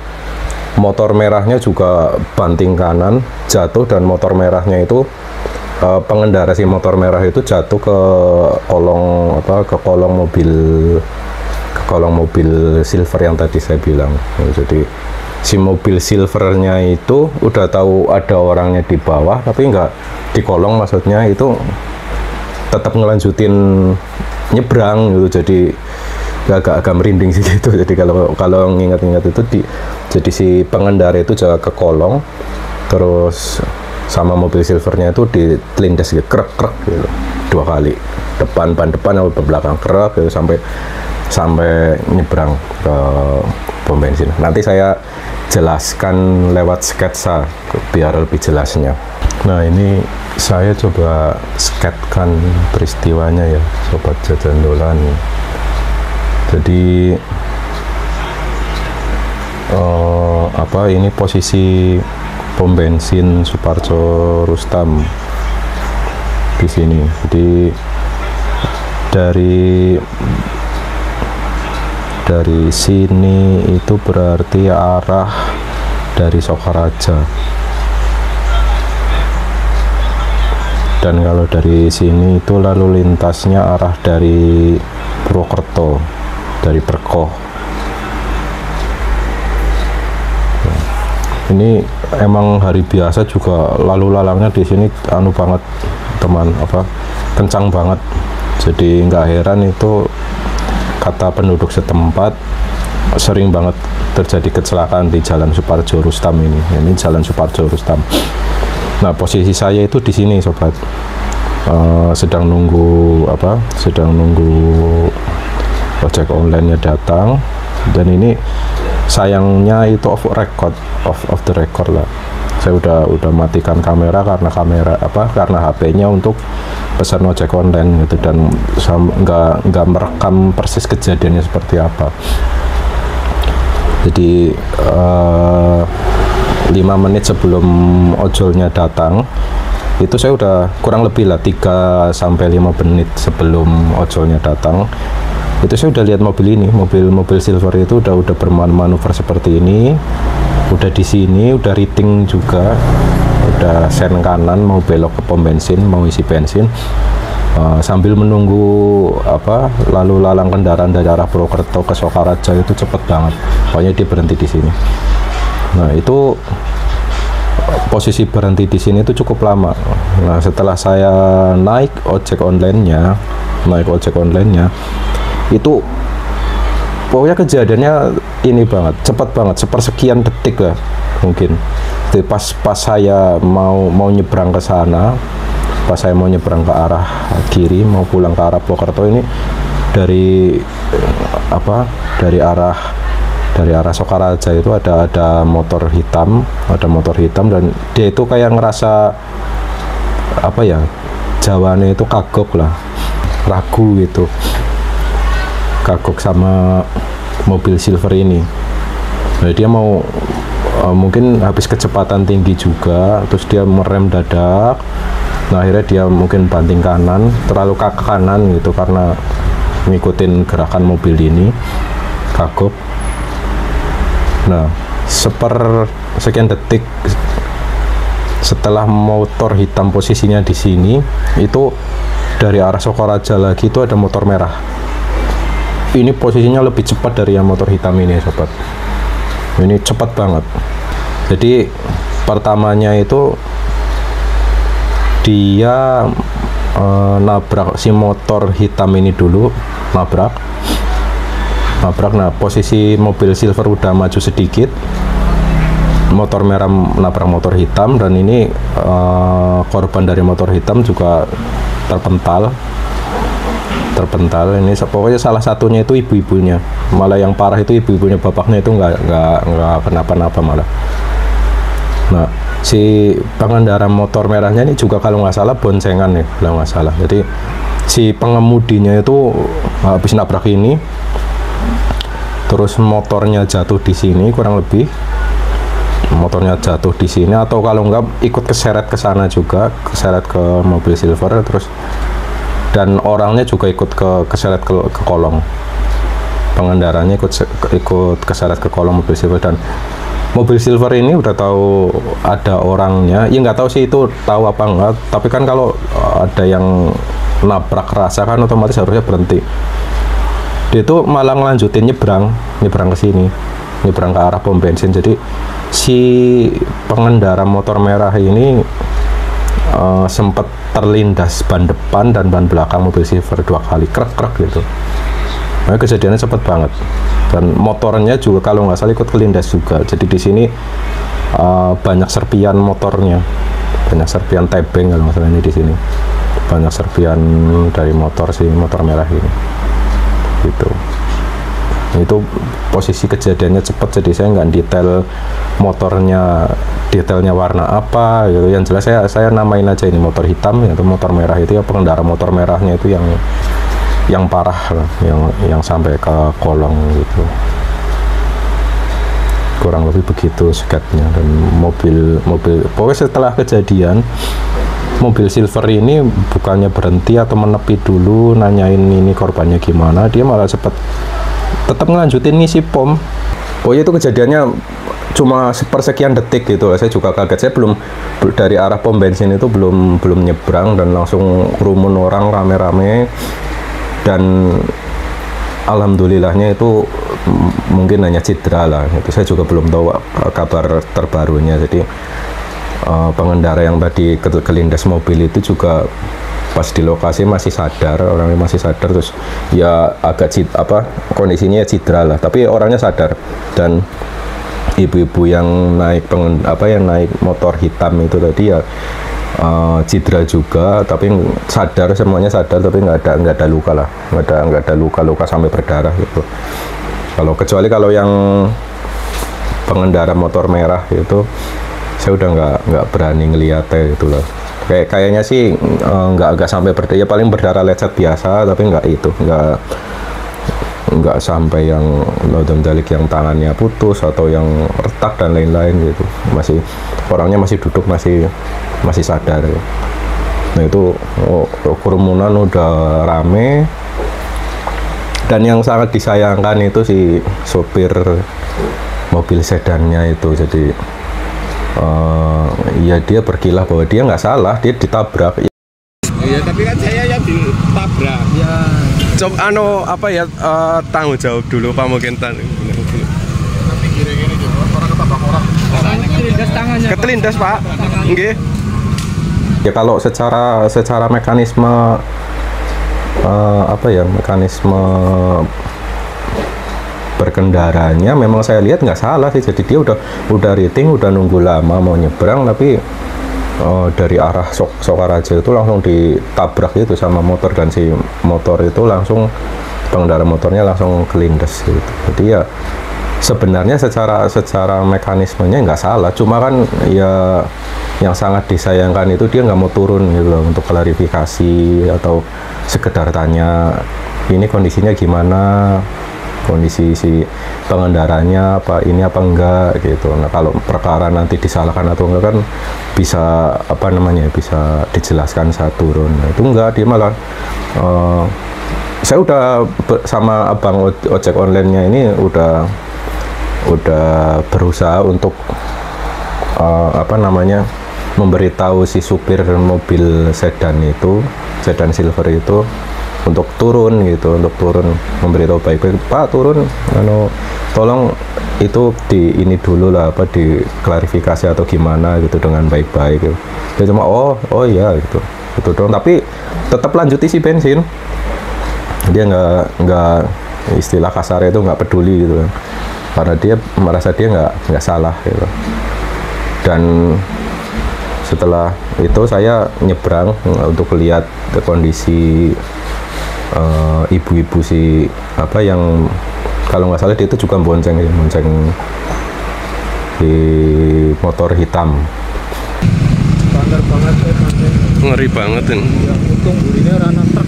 motor merahnya juga banting kanan jatuh, dan motor merahnya itu pengendara si motor merah itu jatuh ke kolong mobil silver yang tadi saya bilang. Jadi si mobil silvernya itu udah tahu ada orangnya di bawah, tapi nggak di kolong, maksudnya itu tetap ngelanjutin nyebrang gitu. Jadi agak merinding sih gitu. Jadi kalau ngingat-ngingat itu jadi si pengendara itu jaga ke kolong, terus sama mobil silvernya itu ditelindas gitu, krek-krek gitu, dua kali, depan atau belakang, krek gitu, sampai nyebrang ke pom bensin. Nanti saya jelaskan lewat sketsa biar lebih jelasnya. Nah, ini saya coba sketkan peristiwanya ya, Sobat Jajandolan. Jadi ini posisi pom bensin Suparjo Rustam di sini. Jadi dari sini itu berarti arah dari Sokaraja, dan kalau dari sini itu lalu lintasnya arah dari Purwokerto, dari Berkoh. Ini emang hari biasa juga lalu lalangnya di sini anu banget teman, kencang banget. Jadi nggak heran itu kata penduduk setempat, sering banget terjadi kecelakaan di Jalan Suparjo Rustam ini. Ini Jalan Suparjo Rustam. Nah, posisi saya itu di sini, Sobat. Sedang nunggu ojek online-nya datang. Dan ini sayangnya itu off the record lah. Saya udah matikan kamera karena HP-nya untuk pesan ojek online gitu, dan nggak merekam persis kejadiannya seperti apa. Jadi 5 menit sebelum ojolnya datang itu saya udah kurang lebih lah 3 sampai 5 menit sebelum ojolnya datang itu saya udah lihat mobil ini, mobil silver itu udah bermanuver seperti ini, udah di sini, udah riting juga, udah sen kanan mau belok ke pom bensin, mau isi bensin, sambil menunggu lalu lalang kendaraan dari arah Purwokerto ke Sokaraja itu cepet banget, pokoknya dia berhenti di sini. Nah, itu posisi berhenti di sini itu cukup lama. Nah, setelah saya naik ojek online-nya itu pokoknya kejadiannya ini banget, cepat banget, sepersekian detik lah mungkin. Jadi pas saya mau nyebrang ke sana, pas saya mau nyebrang ke arah kiri, mau pulang ke arah Purwokerto ini, dari arah Sokaraja itu ada motor hitam, dan dia itu kayak ngerasa jawabannya itu kagok lah, ragu gitu, kagok sama mobil silver ini. Nah, dia mau mungkin habis kecepatan tinggi juga, terus dia merem dadak. Nah, akhirnya dia mungkin banting kanan, terlalu ke kanan gitu karena ngikutin gerakan mobil ini, kagok. Nah, sekian detik setelah motor hitam posisinya di sini, itu dari arah Sokaraja lagi itu ada motor merah. Ini posisinya lebih cepat dari yang motor hitam ini, Sobat. Ini cepat banget. Jadi pertamanya itu dia nabrak si motor hitam ini dulu, nabrak. Nah, posisi mobil silver udah maju sedikit, motor merah nabrak motor hitam, dan ini korban dari motor hitam juga terpental. Ini pokoknya salah satunya itu ibu-ibunya, malah yang parah itu ibu-ibunya, bapaknya itu nggak kenapa-napa malah. Nah, si pengendara motor merahnya ini juga kalau nggak salah boncengan ya, kalau nggak salah. Jadi si pengemudinya itu habis nabrak ini, terus motornya jatuh di sini, kurang lebih motornya jatuh di sini, atau kalau enggak ikut keseret ke sana juga, keseret ke mobil silver, terus dan orangnya juga ikut keseret ke kolong, pengendaranya ikut keseret ke kolong mobil silver. Dan mobil silver ini udah tahu ada orangnya, ya nggak tahu sih itu tahu apa enggak, tapi kan kalau ada yang nabrak rasa kan otomatis harusnya berhenti. Dia itu malah ngelanjutin nyebrang ke sini, nyebrang ke arah pom bensin. Jadi si pengendara motor merah ini sempat terlindas ban depan dan ban belakang mobil silver dua kali, krek-krek gitu. Nah, kejadiannya cepat banget, dan motornya juga kalau nggak salah ikut kelindas juga. Jadi di sini banyak serpian motornya, banyak serpian tebeng kalau nggak salah ini di sini, banyak serpian dari motor si motor merah ini. Gitu. Itu posisi kejadiannya cepat, jadi saya nggak detail motornya, detailnya warna apa gitu. Yang jelas saya namain aja ini motor hitam, yaitu motor merah itu ya pengendara motor merahnya itu yang parah, yang sampai ke kolong gitu, kurang lebih begitu sketnya. Dan mobil pokoknya setelah kejadian mobil silver ini bukannya berhenti atau menepi dulu nanyain ini korbannya gimana, dia malah cepat tetap ngelanjutin ngisi pom. Pokoknya itu kejadiannya cuma sepersekian detik gitu. Saya juga kaget, saya belum dari arah pom bensin itu belum nyebrang dan langsung kerumun orang rame-rame. Dan alhamdulillahnya itu mungkin hanya cedera lah, itu saya juga belum tahu kabar terbarunya. Jadi pengendara yang tadi kelindas mobil itu juga pas di lokasi masih sadar, orangnya masih sadar, terus ya agak kondisinya cedera lah, tapi orangnya sadar. Dan ibu-ibu yang naik motor hitam itu tadi ya cedera juga, tapi sadar, semuanya sadar, tapi nggak ada luka lah, nggak ada luka sampai berdarah gitu. Kalau kecuali kalau yang pengendara motor merah itu, saya udah nggak berani ngeliatnya gitu lah. Kayaknya sih nggak sampai berdarah, ya paling berdarah lecet biasa, tapi nggak sampai yang lodom dalik, yang tangannya putus atau yang retak dan lain-lain gitu. Masih orangnya masih duduk, masih sadar. Nah itu kerumunan udah rame. Dan yang sangat disayangkan itu si sopir mobil sedannya itu. Jadi ya dia berkilah bahwa dia nggak salah, dia ditabrak. Ya tapi kan saya yang ditabrak. Ya. Coba tanggung jawab dulu Pak, mungkin tapi kira-kira orang ketabrak orang. Ketelindas tangannya. Ketelindas Pak. Nggih. Ya kalau secara mekanisme mekanisme berkendaranya memang saya lihat nggak salah sih. Jadi dia udah rating, udah nunggu lama mau nyebrang, tapi dari arah Sokaraja itu langsung ditabrak gitu sama motor, dan si motor itu langsung pengendara motornya langsung kelindes gitu. Jadi ya sebenarnya secara mekanismenya nggak salah, cuma kan ya yang sangat disayangkan itu dia nggak mau turun gitu loh, untuk klarifikasi atau sekedar tanya ini kondisinya gimana, kondisi si pengendaranya apa enggak gitu. Nah kalau perkara nanti disalahkan atau enggak kan bisa bisa dijelaskan saat turun. Nah, itu enggak, dia malah saya udah sama abang ojek online-nya ini udah berusaha untuk memberitahu si supir mobil sedan silver itu untuk turun gitu, memberitahu baik-baik, Pak turun, tolong itu diklarifikasi atau gimana gitu dengan baik-baik gitu. Dia cuma oh iya gitu, itu dong, tapi tetap lanjut isi bensin. Dia nggak istilah kasar itu nggak peduli gitu, karena dia merasa dia nggak salah gitu. Dan setelah itu saya nyebrang untuk lihat kondisi ibu-ibu yang kalau nggak salah dia itu juga bonceng di motor hitam. Standar banget, ngeri banget ini. Ya, untung burinya rana truk.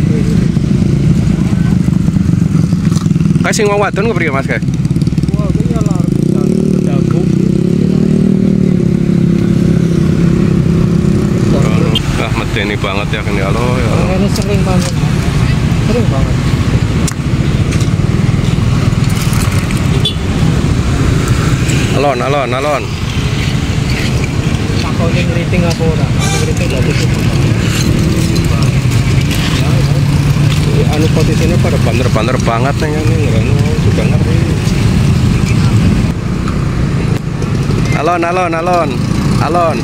Kasih ngawatan nggak beri mas kayak? gede nih banget ya ini kalau ya. Ini sering banget. Alon. Aku ini ngeriting apa orang? Ngeriting gak cukup. Anu posisinya pada banter-banter banget nih ini. Sudah ngeri. Alon.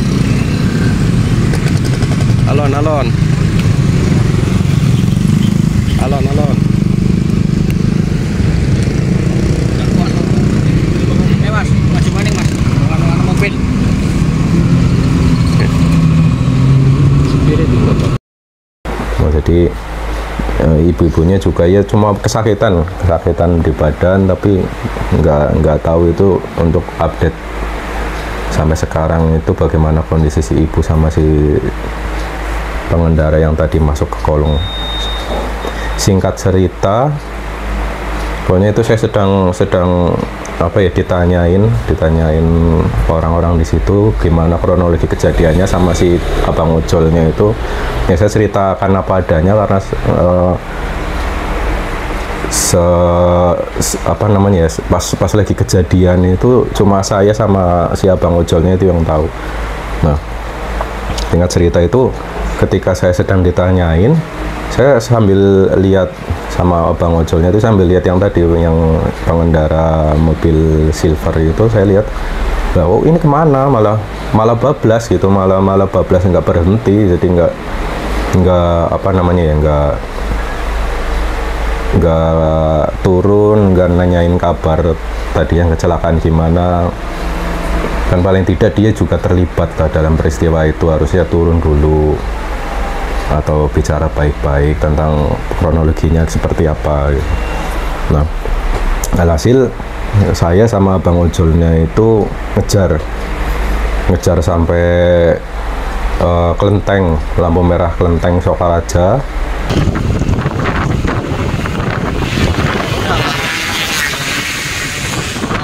Jadi ibu-ibunya juga ya cuma kesakitan di badan, tapi nggak tahu itu untuk update sampai sekarang itu bagaimana kondisi si ibu sama si pengendara yang tadi masuk ke kolong. Singkat cerita, pokoknya itu saya sedang apa ya, ditanyain orang-orang di situ gimana kronologi kejadiannya sama si abang ojolnya itu. Ya saya ceritakan apa adanya karena pas lagi kejadian itu cuma saya sama si abang ojolnya itu yang tahu. Nah, ingat cerita itu ketika saya sedang ditanyain, saya sambil lihat sama abang ojolnya itu, sambil lihat yang tadi yang pengendara mobil silver itu, saya lihat bahwa ini kemana, malah bablas gitu, malah bablas, nggak berhenti. Jadi nggak turun, nggak nanyain kabar tadi yang kecelakaan gimana. Dan paling tidak dia juga terlibat lah dalam peristiwa itu, harusnya turun dulu atau bicara baik-baik tentang kronologinya seperti apa gitu. Nah, alhasil saya sama abang ojolnya itu ngejar sampai kelenteng, lampu merah kelenteng Sokaraja.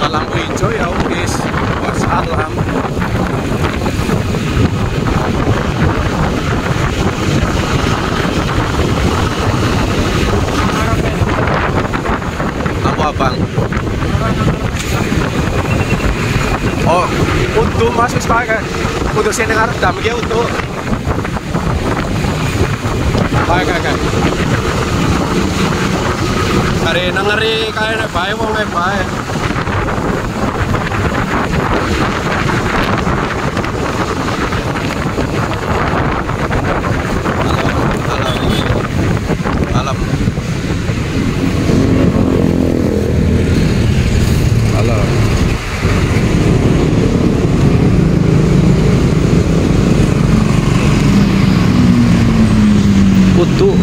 Lampu hijau ya, guys. Wassalam. Bang. Oh, untuk masih pakai. Untuk sini harus dam dia untuk. Pakai. Hari ngeri kayaknya baik wong baik.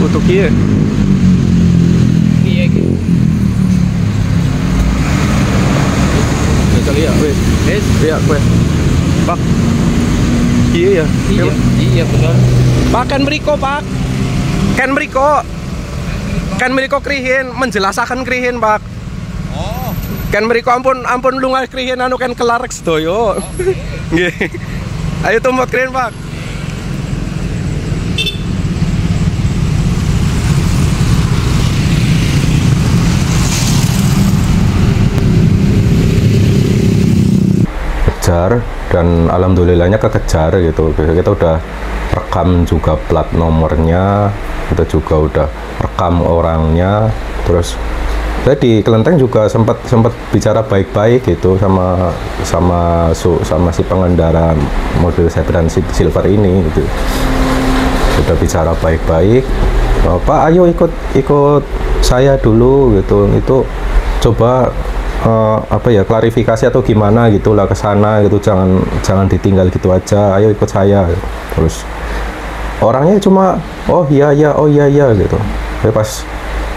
Untuk iya gitu. Lihat Pak. Iya benar. Kan beriko krihin menjelasakan krihin Pak. Oh. Kan beriko ampun lunga krihin anu kan kelar sedoyo. Nggih. Ayo tumpuk krihin Pak. Dan alhamdulillahnya kekejar gitu. Kita udah rekam juga plat nomornya, kita juga udah rekam orangnya. Terus saya di kelenteng juga sempat bicara baik-baik gitu sama si pengendara mobil sedan silver ini gitu. Sudah bicara baik-baik, Pak ayo ikut saya dulu gitu. Itu coba klarifikasi atau gimana gitulah ke sana gitu, jangan ditinggal gitu aja, ayo ikut saya. Terus orangnya cuma oh iya gitu. Tapi pas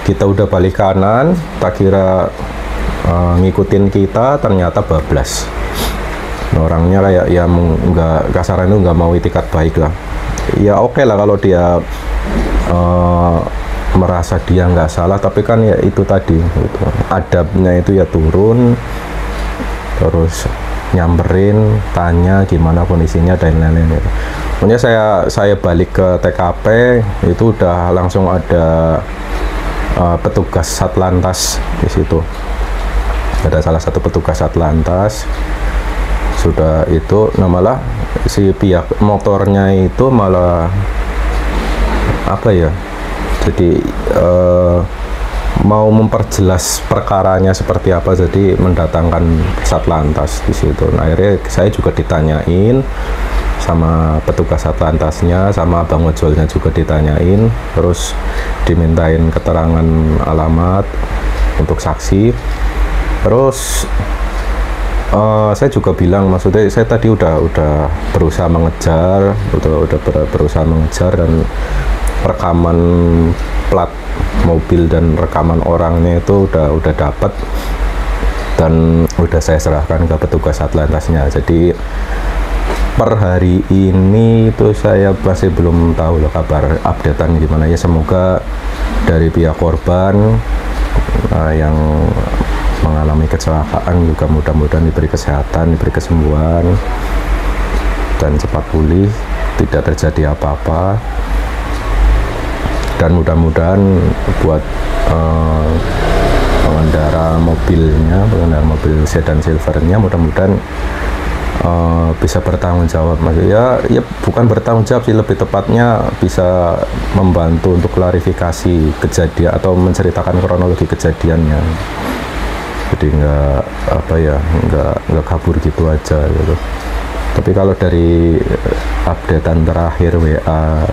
kita udah balik kanan, tak kira ngikutin kita, ternyata bablas. Nah, orangnya kayak ya nggak, kasarannya nggak mau itikat baik lah. Ya oke lah kalau dia merasa dia nggak salah, tapi kan ya itu tadi gitu. Adabnya itu ya turun, terus nyamperin, tanya gimana kondisinya dan lain-lain gitu. Pokoknya saya balik ke TKP itu udah langsung ada petugas Satlantas di situ. Ada salah satu petugas Satlantas. Sudah itu malah si pihak motornya itu malah apa ya? Jadi mau memperjelas perkaranya seperti apa, jadi mendatangkan Satlantas di situ. Nah, akhirnya saya juga ditanyain sama petugas Satlantasnya, sama bang ojolnya juga ditanyain, terus dimintain keterangan alamat untuk saksi. Terus saya juga bilang, maksudnya saya tadi udah berusaha mengejar, berusaha mengejar, dan rekaman plat mobil dan rekaman orangnya itu udah dapat dan udah saya serahkan ke petugas Satlantasnya. Jadi per hari ini itu saya masih belum tahu loh kabar updatean gimana, ya semoga dari pihak korban yang mengalami kecelakaan juga mudah-mudahan diberi kesehatan, diberi kesembuhan dan cepat pulih, tidak terjadi apa-apa. Dan mudah-mudahan buat pengendara mobil sedan silvernya mudah-mudahan bisa bertanggung jawab, maksudnya ya bukan bertanggung jawab sih, lebih tepatnya bisa membantu untuk klarifikasi kejadian atau menceritakan kronologi kejadiannya, jadi nggak apa ya, nggak kabur gitu aja gitu. Tapi kalau dari updatean terakhir WA,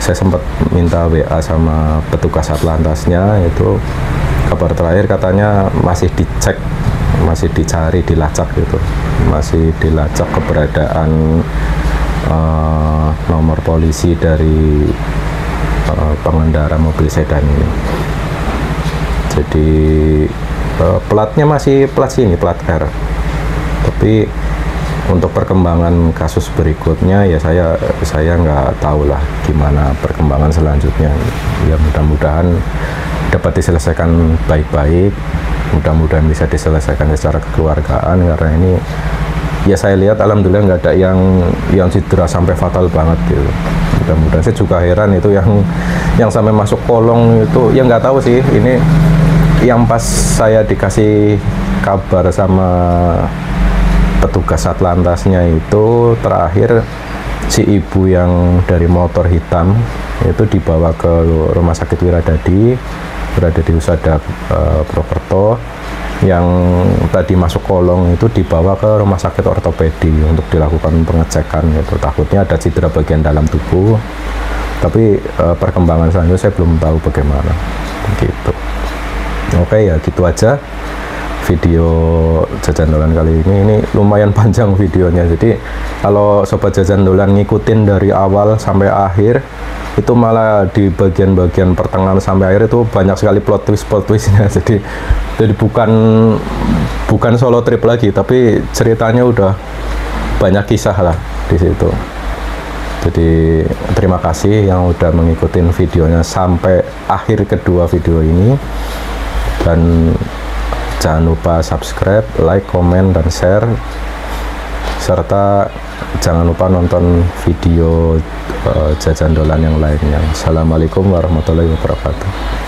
saya sempat minta WA sama petugas Satlantasnya, itu kabar terakhir katanya masih dicek, masih dicari, dilacak gitu, masih dilacak keberadaan nomor polisi dari pengendara mobil sedan ini. Jadi platnya masih plat sini, plat R. Tapi untuk perkembangan kasus berikutnya ya saya nggak tahu lah gimana perkembangan selanjutnya. Ya mudah-mudahan dapat diselesaikan baik-baik, mudah-mudahan bisa diselesaikan secara kekeluargaan, karena ini ya saya lihat alhamdulillah nggak ada yang cedera sampai fatal banget gitu. Mudah-mudahan. Saya juga heran itu yang sampai masuk kolong itu, ya nggak tahu sih, ini yang pas saya dikasih kabar sama petugas Satlantasnya itu terakhir si ibu yang dari motor hitam itu dibawa ke rumah sakit Wiradadi Usada Purwokerto, yang tadi masuk kolong itu dibawa ke rumah sakit ortopedi untuk dilakukan pengecekan gitu. Takutnya ada cedera bagian dalam tubuh, tapi perkembangan selanjutnya saya belum tahu bagaimana gitu. Oke, ya gitu aja video Jajandolan kali ini lumayan panjang videonya, jadi kalau sobat Jajandolan ngikutin dari awal sampai akhir, itu malah di bagian-bagian pertengahan sampai akhir itu banyak sekali plot twistnya, jadi bukan solo trip lagi, tapi ceritanya udah banyak kisah lah di situ. Jadi terima kasih yang udah mengikuti videonya sampai akhir kedua video ini, dan jangan lupa subscribe, like, komen, dan share, serta jangan lupa nonton video Jajandolan yang lainnya. Assalamualaikum warahmatullahi wabarakatuh.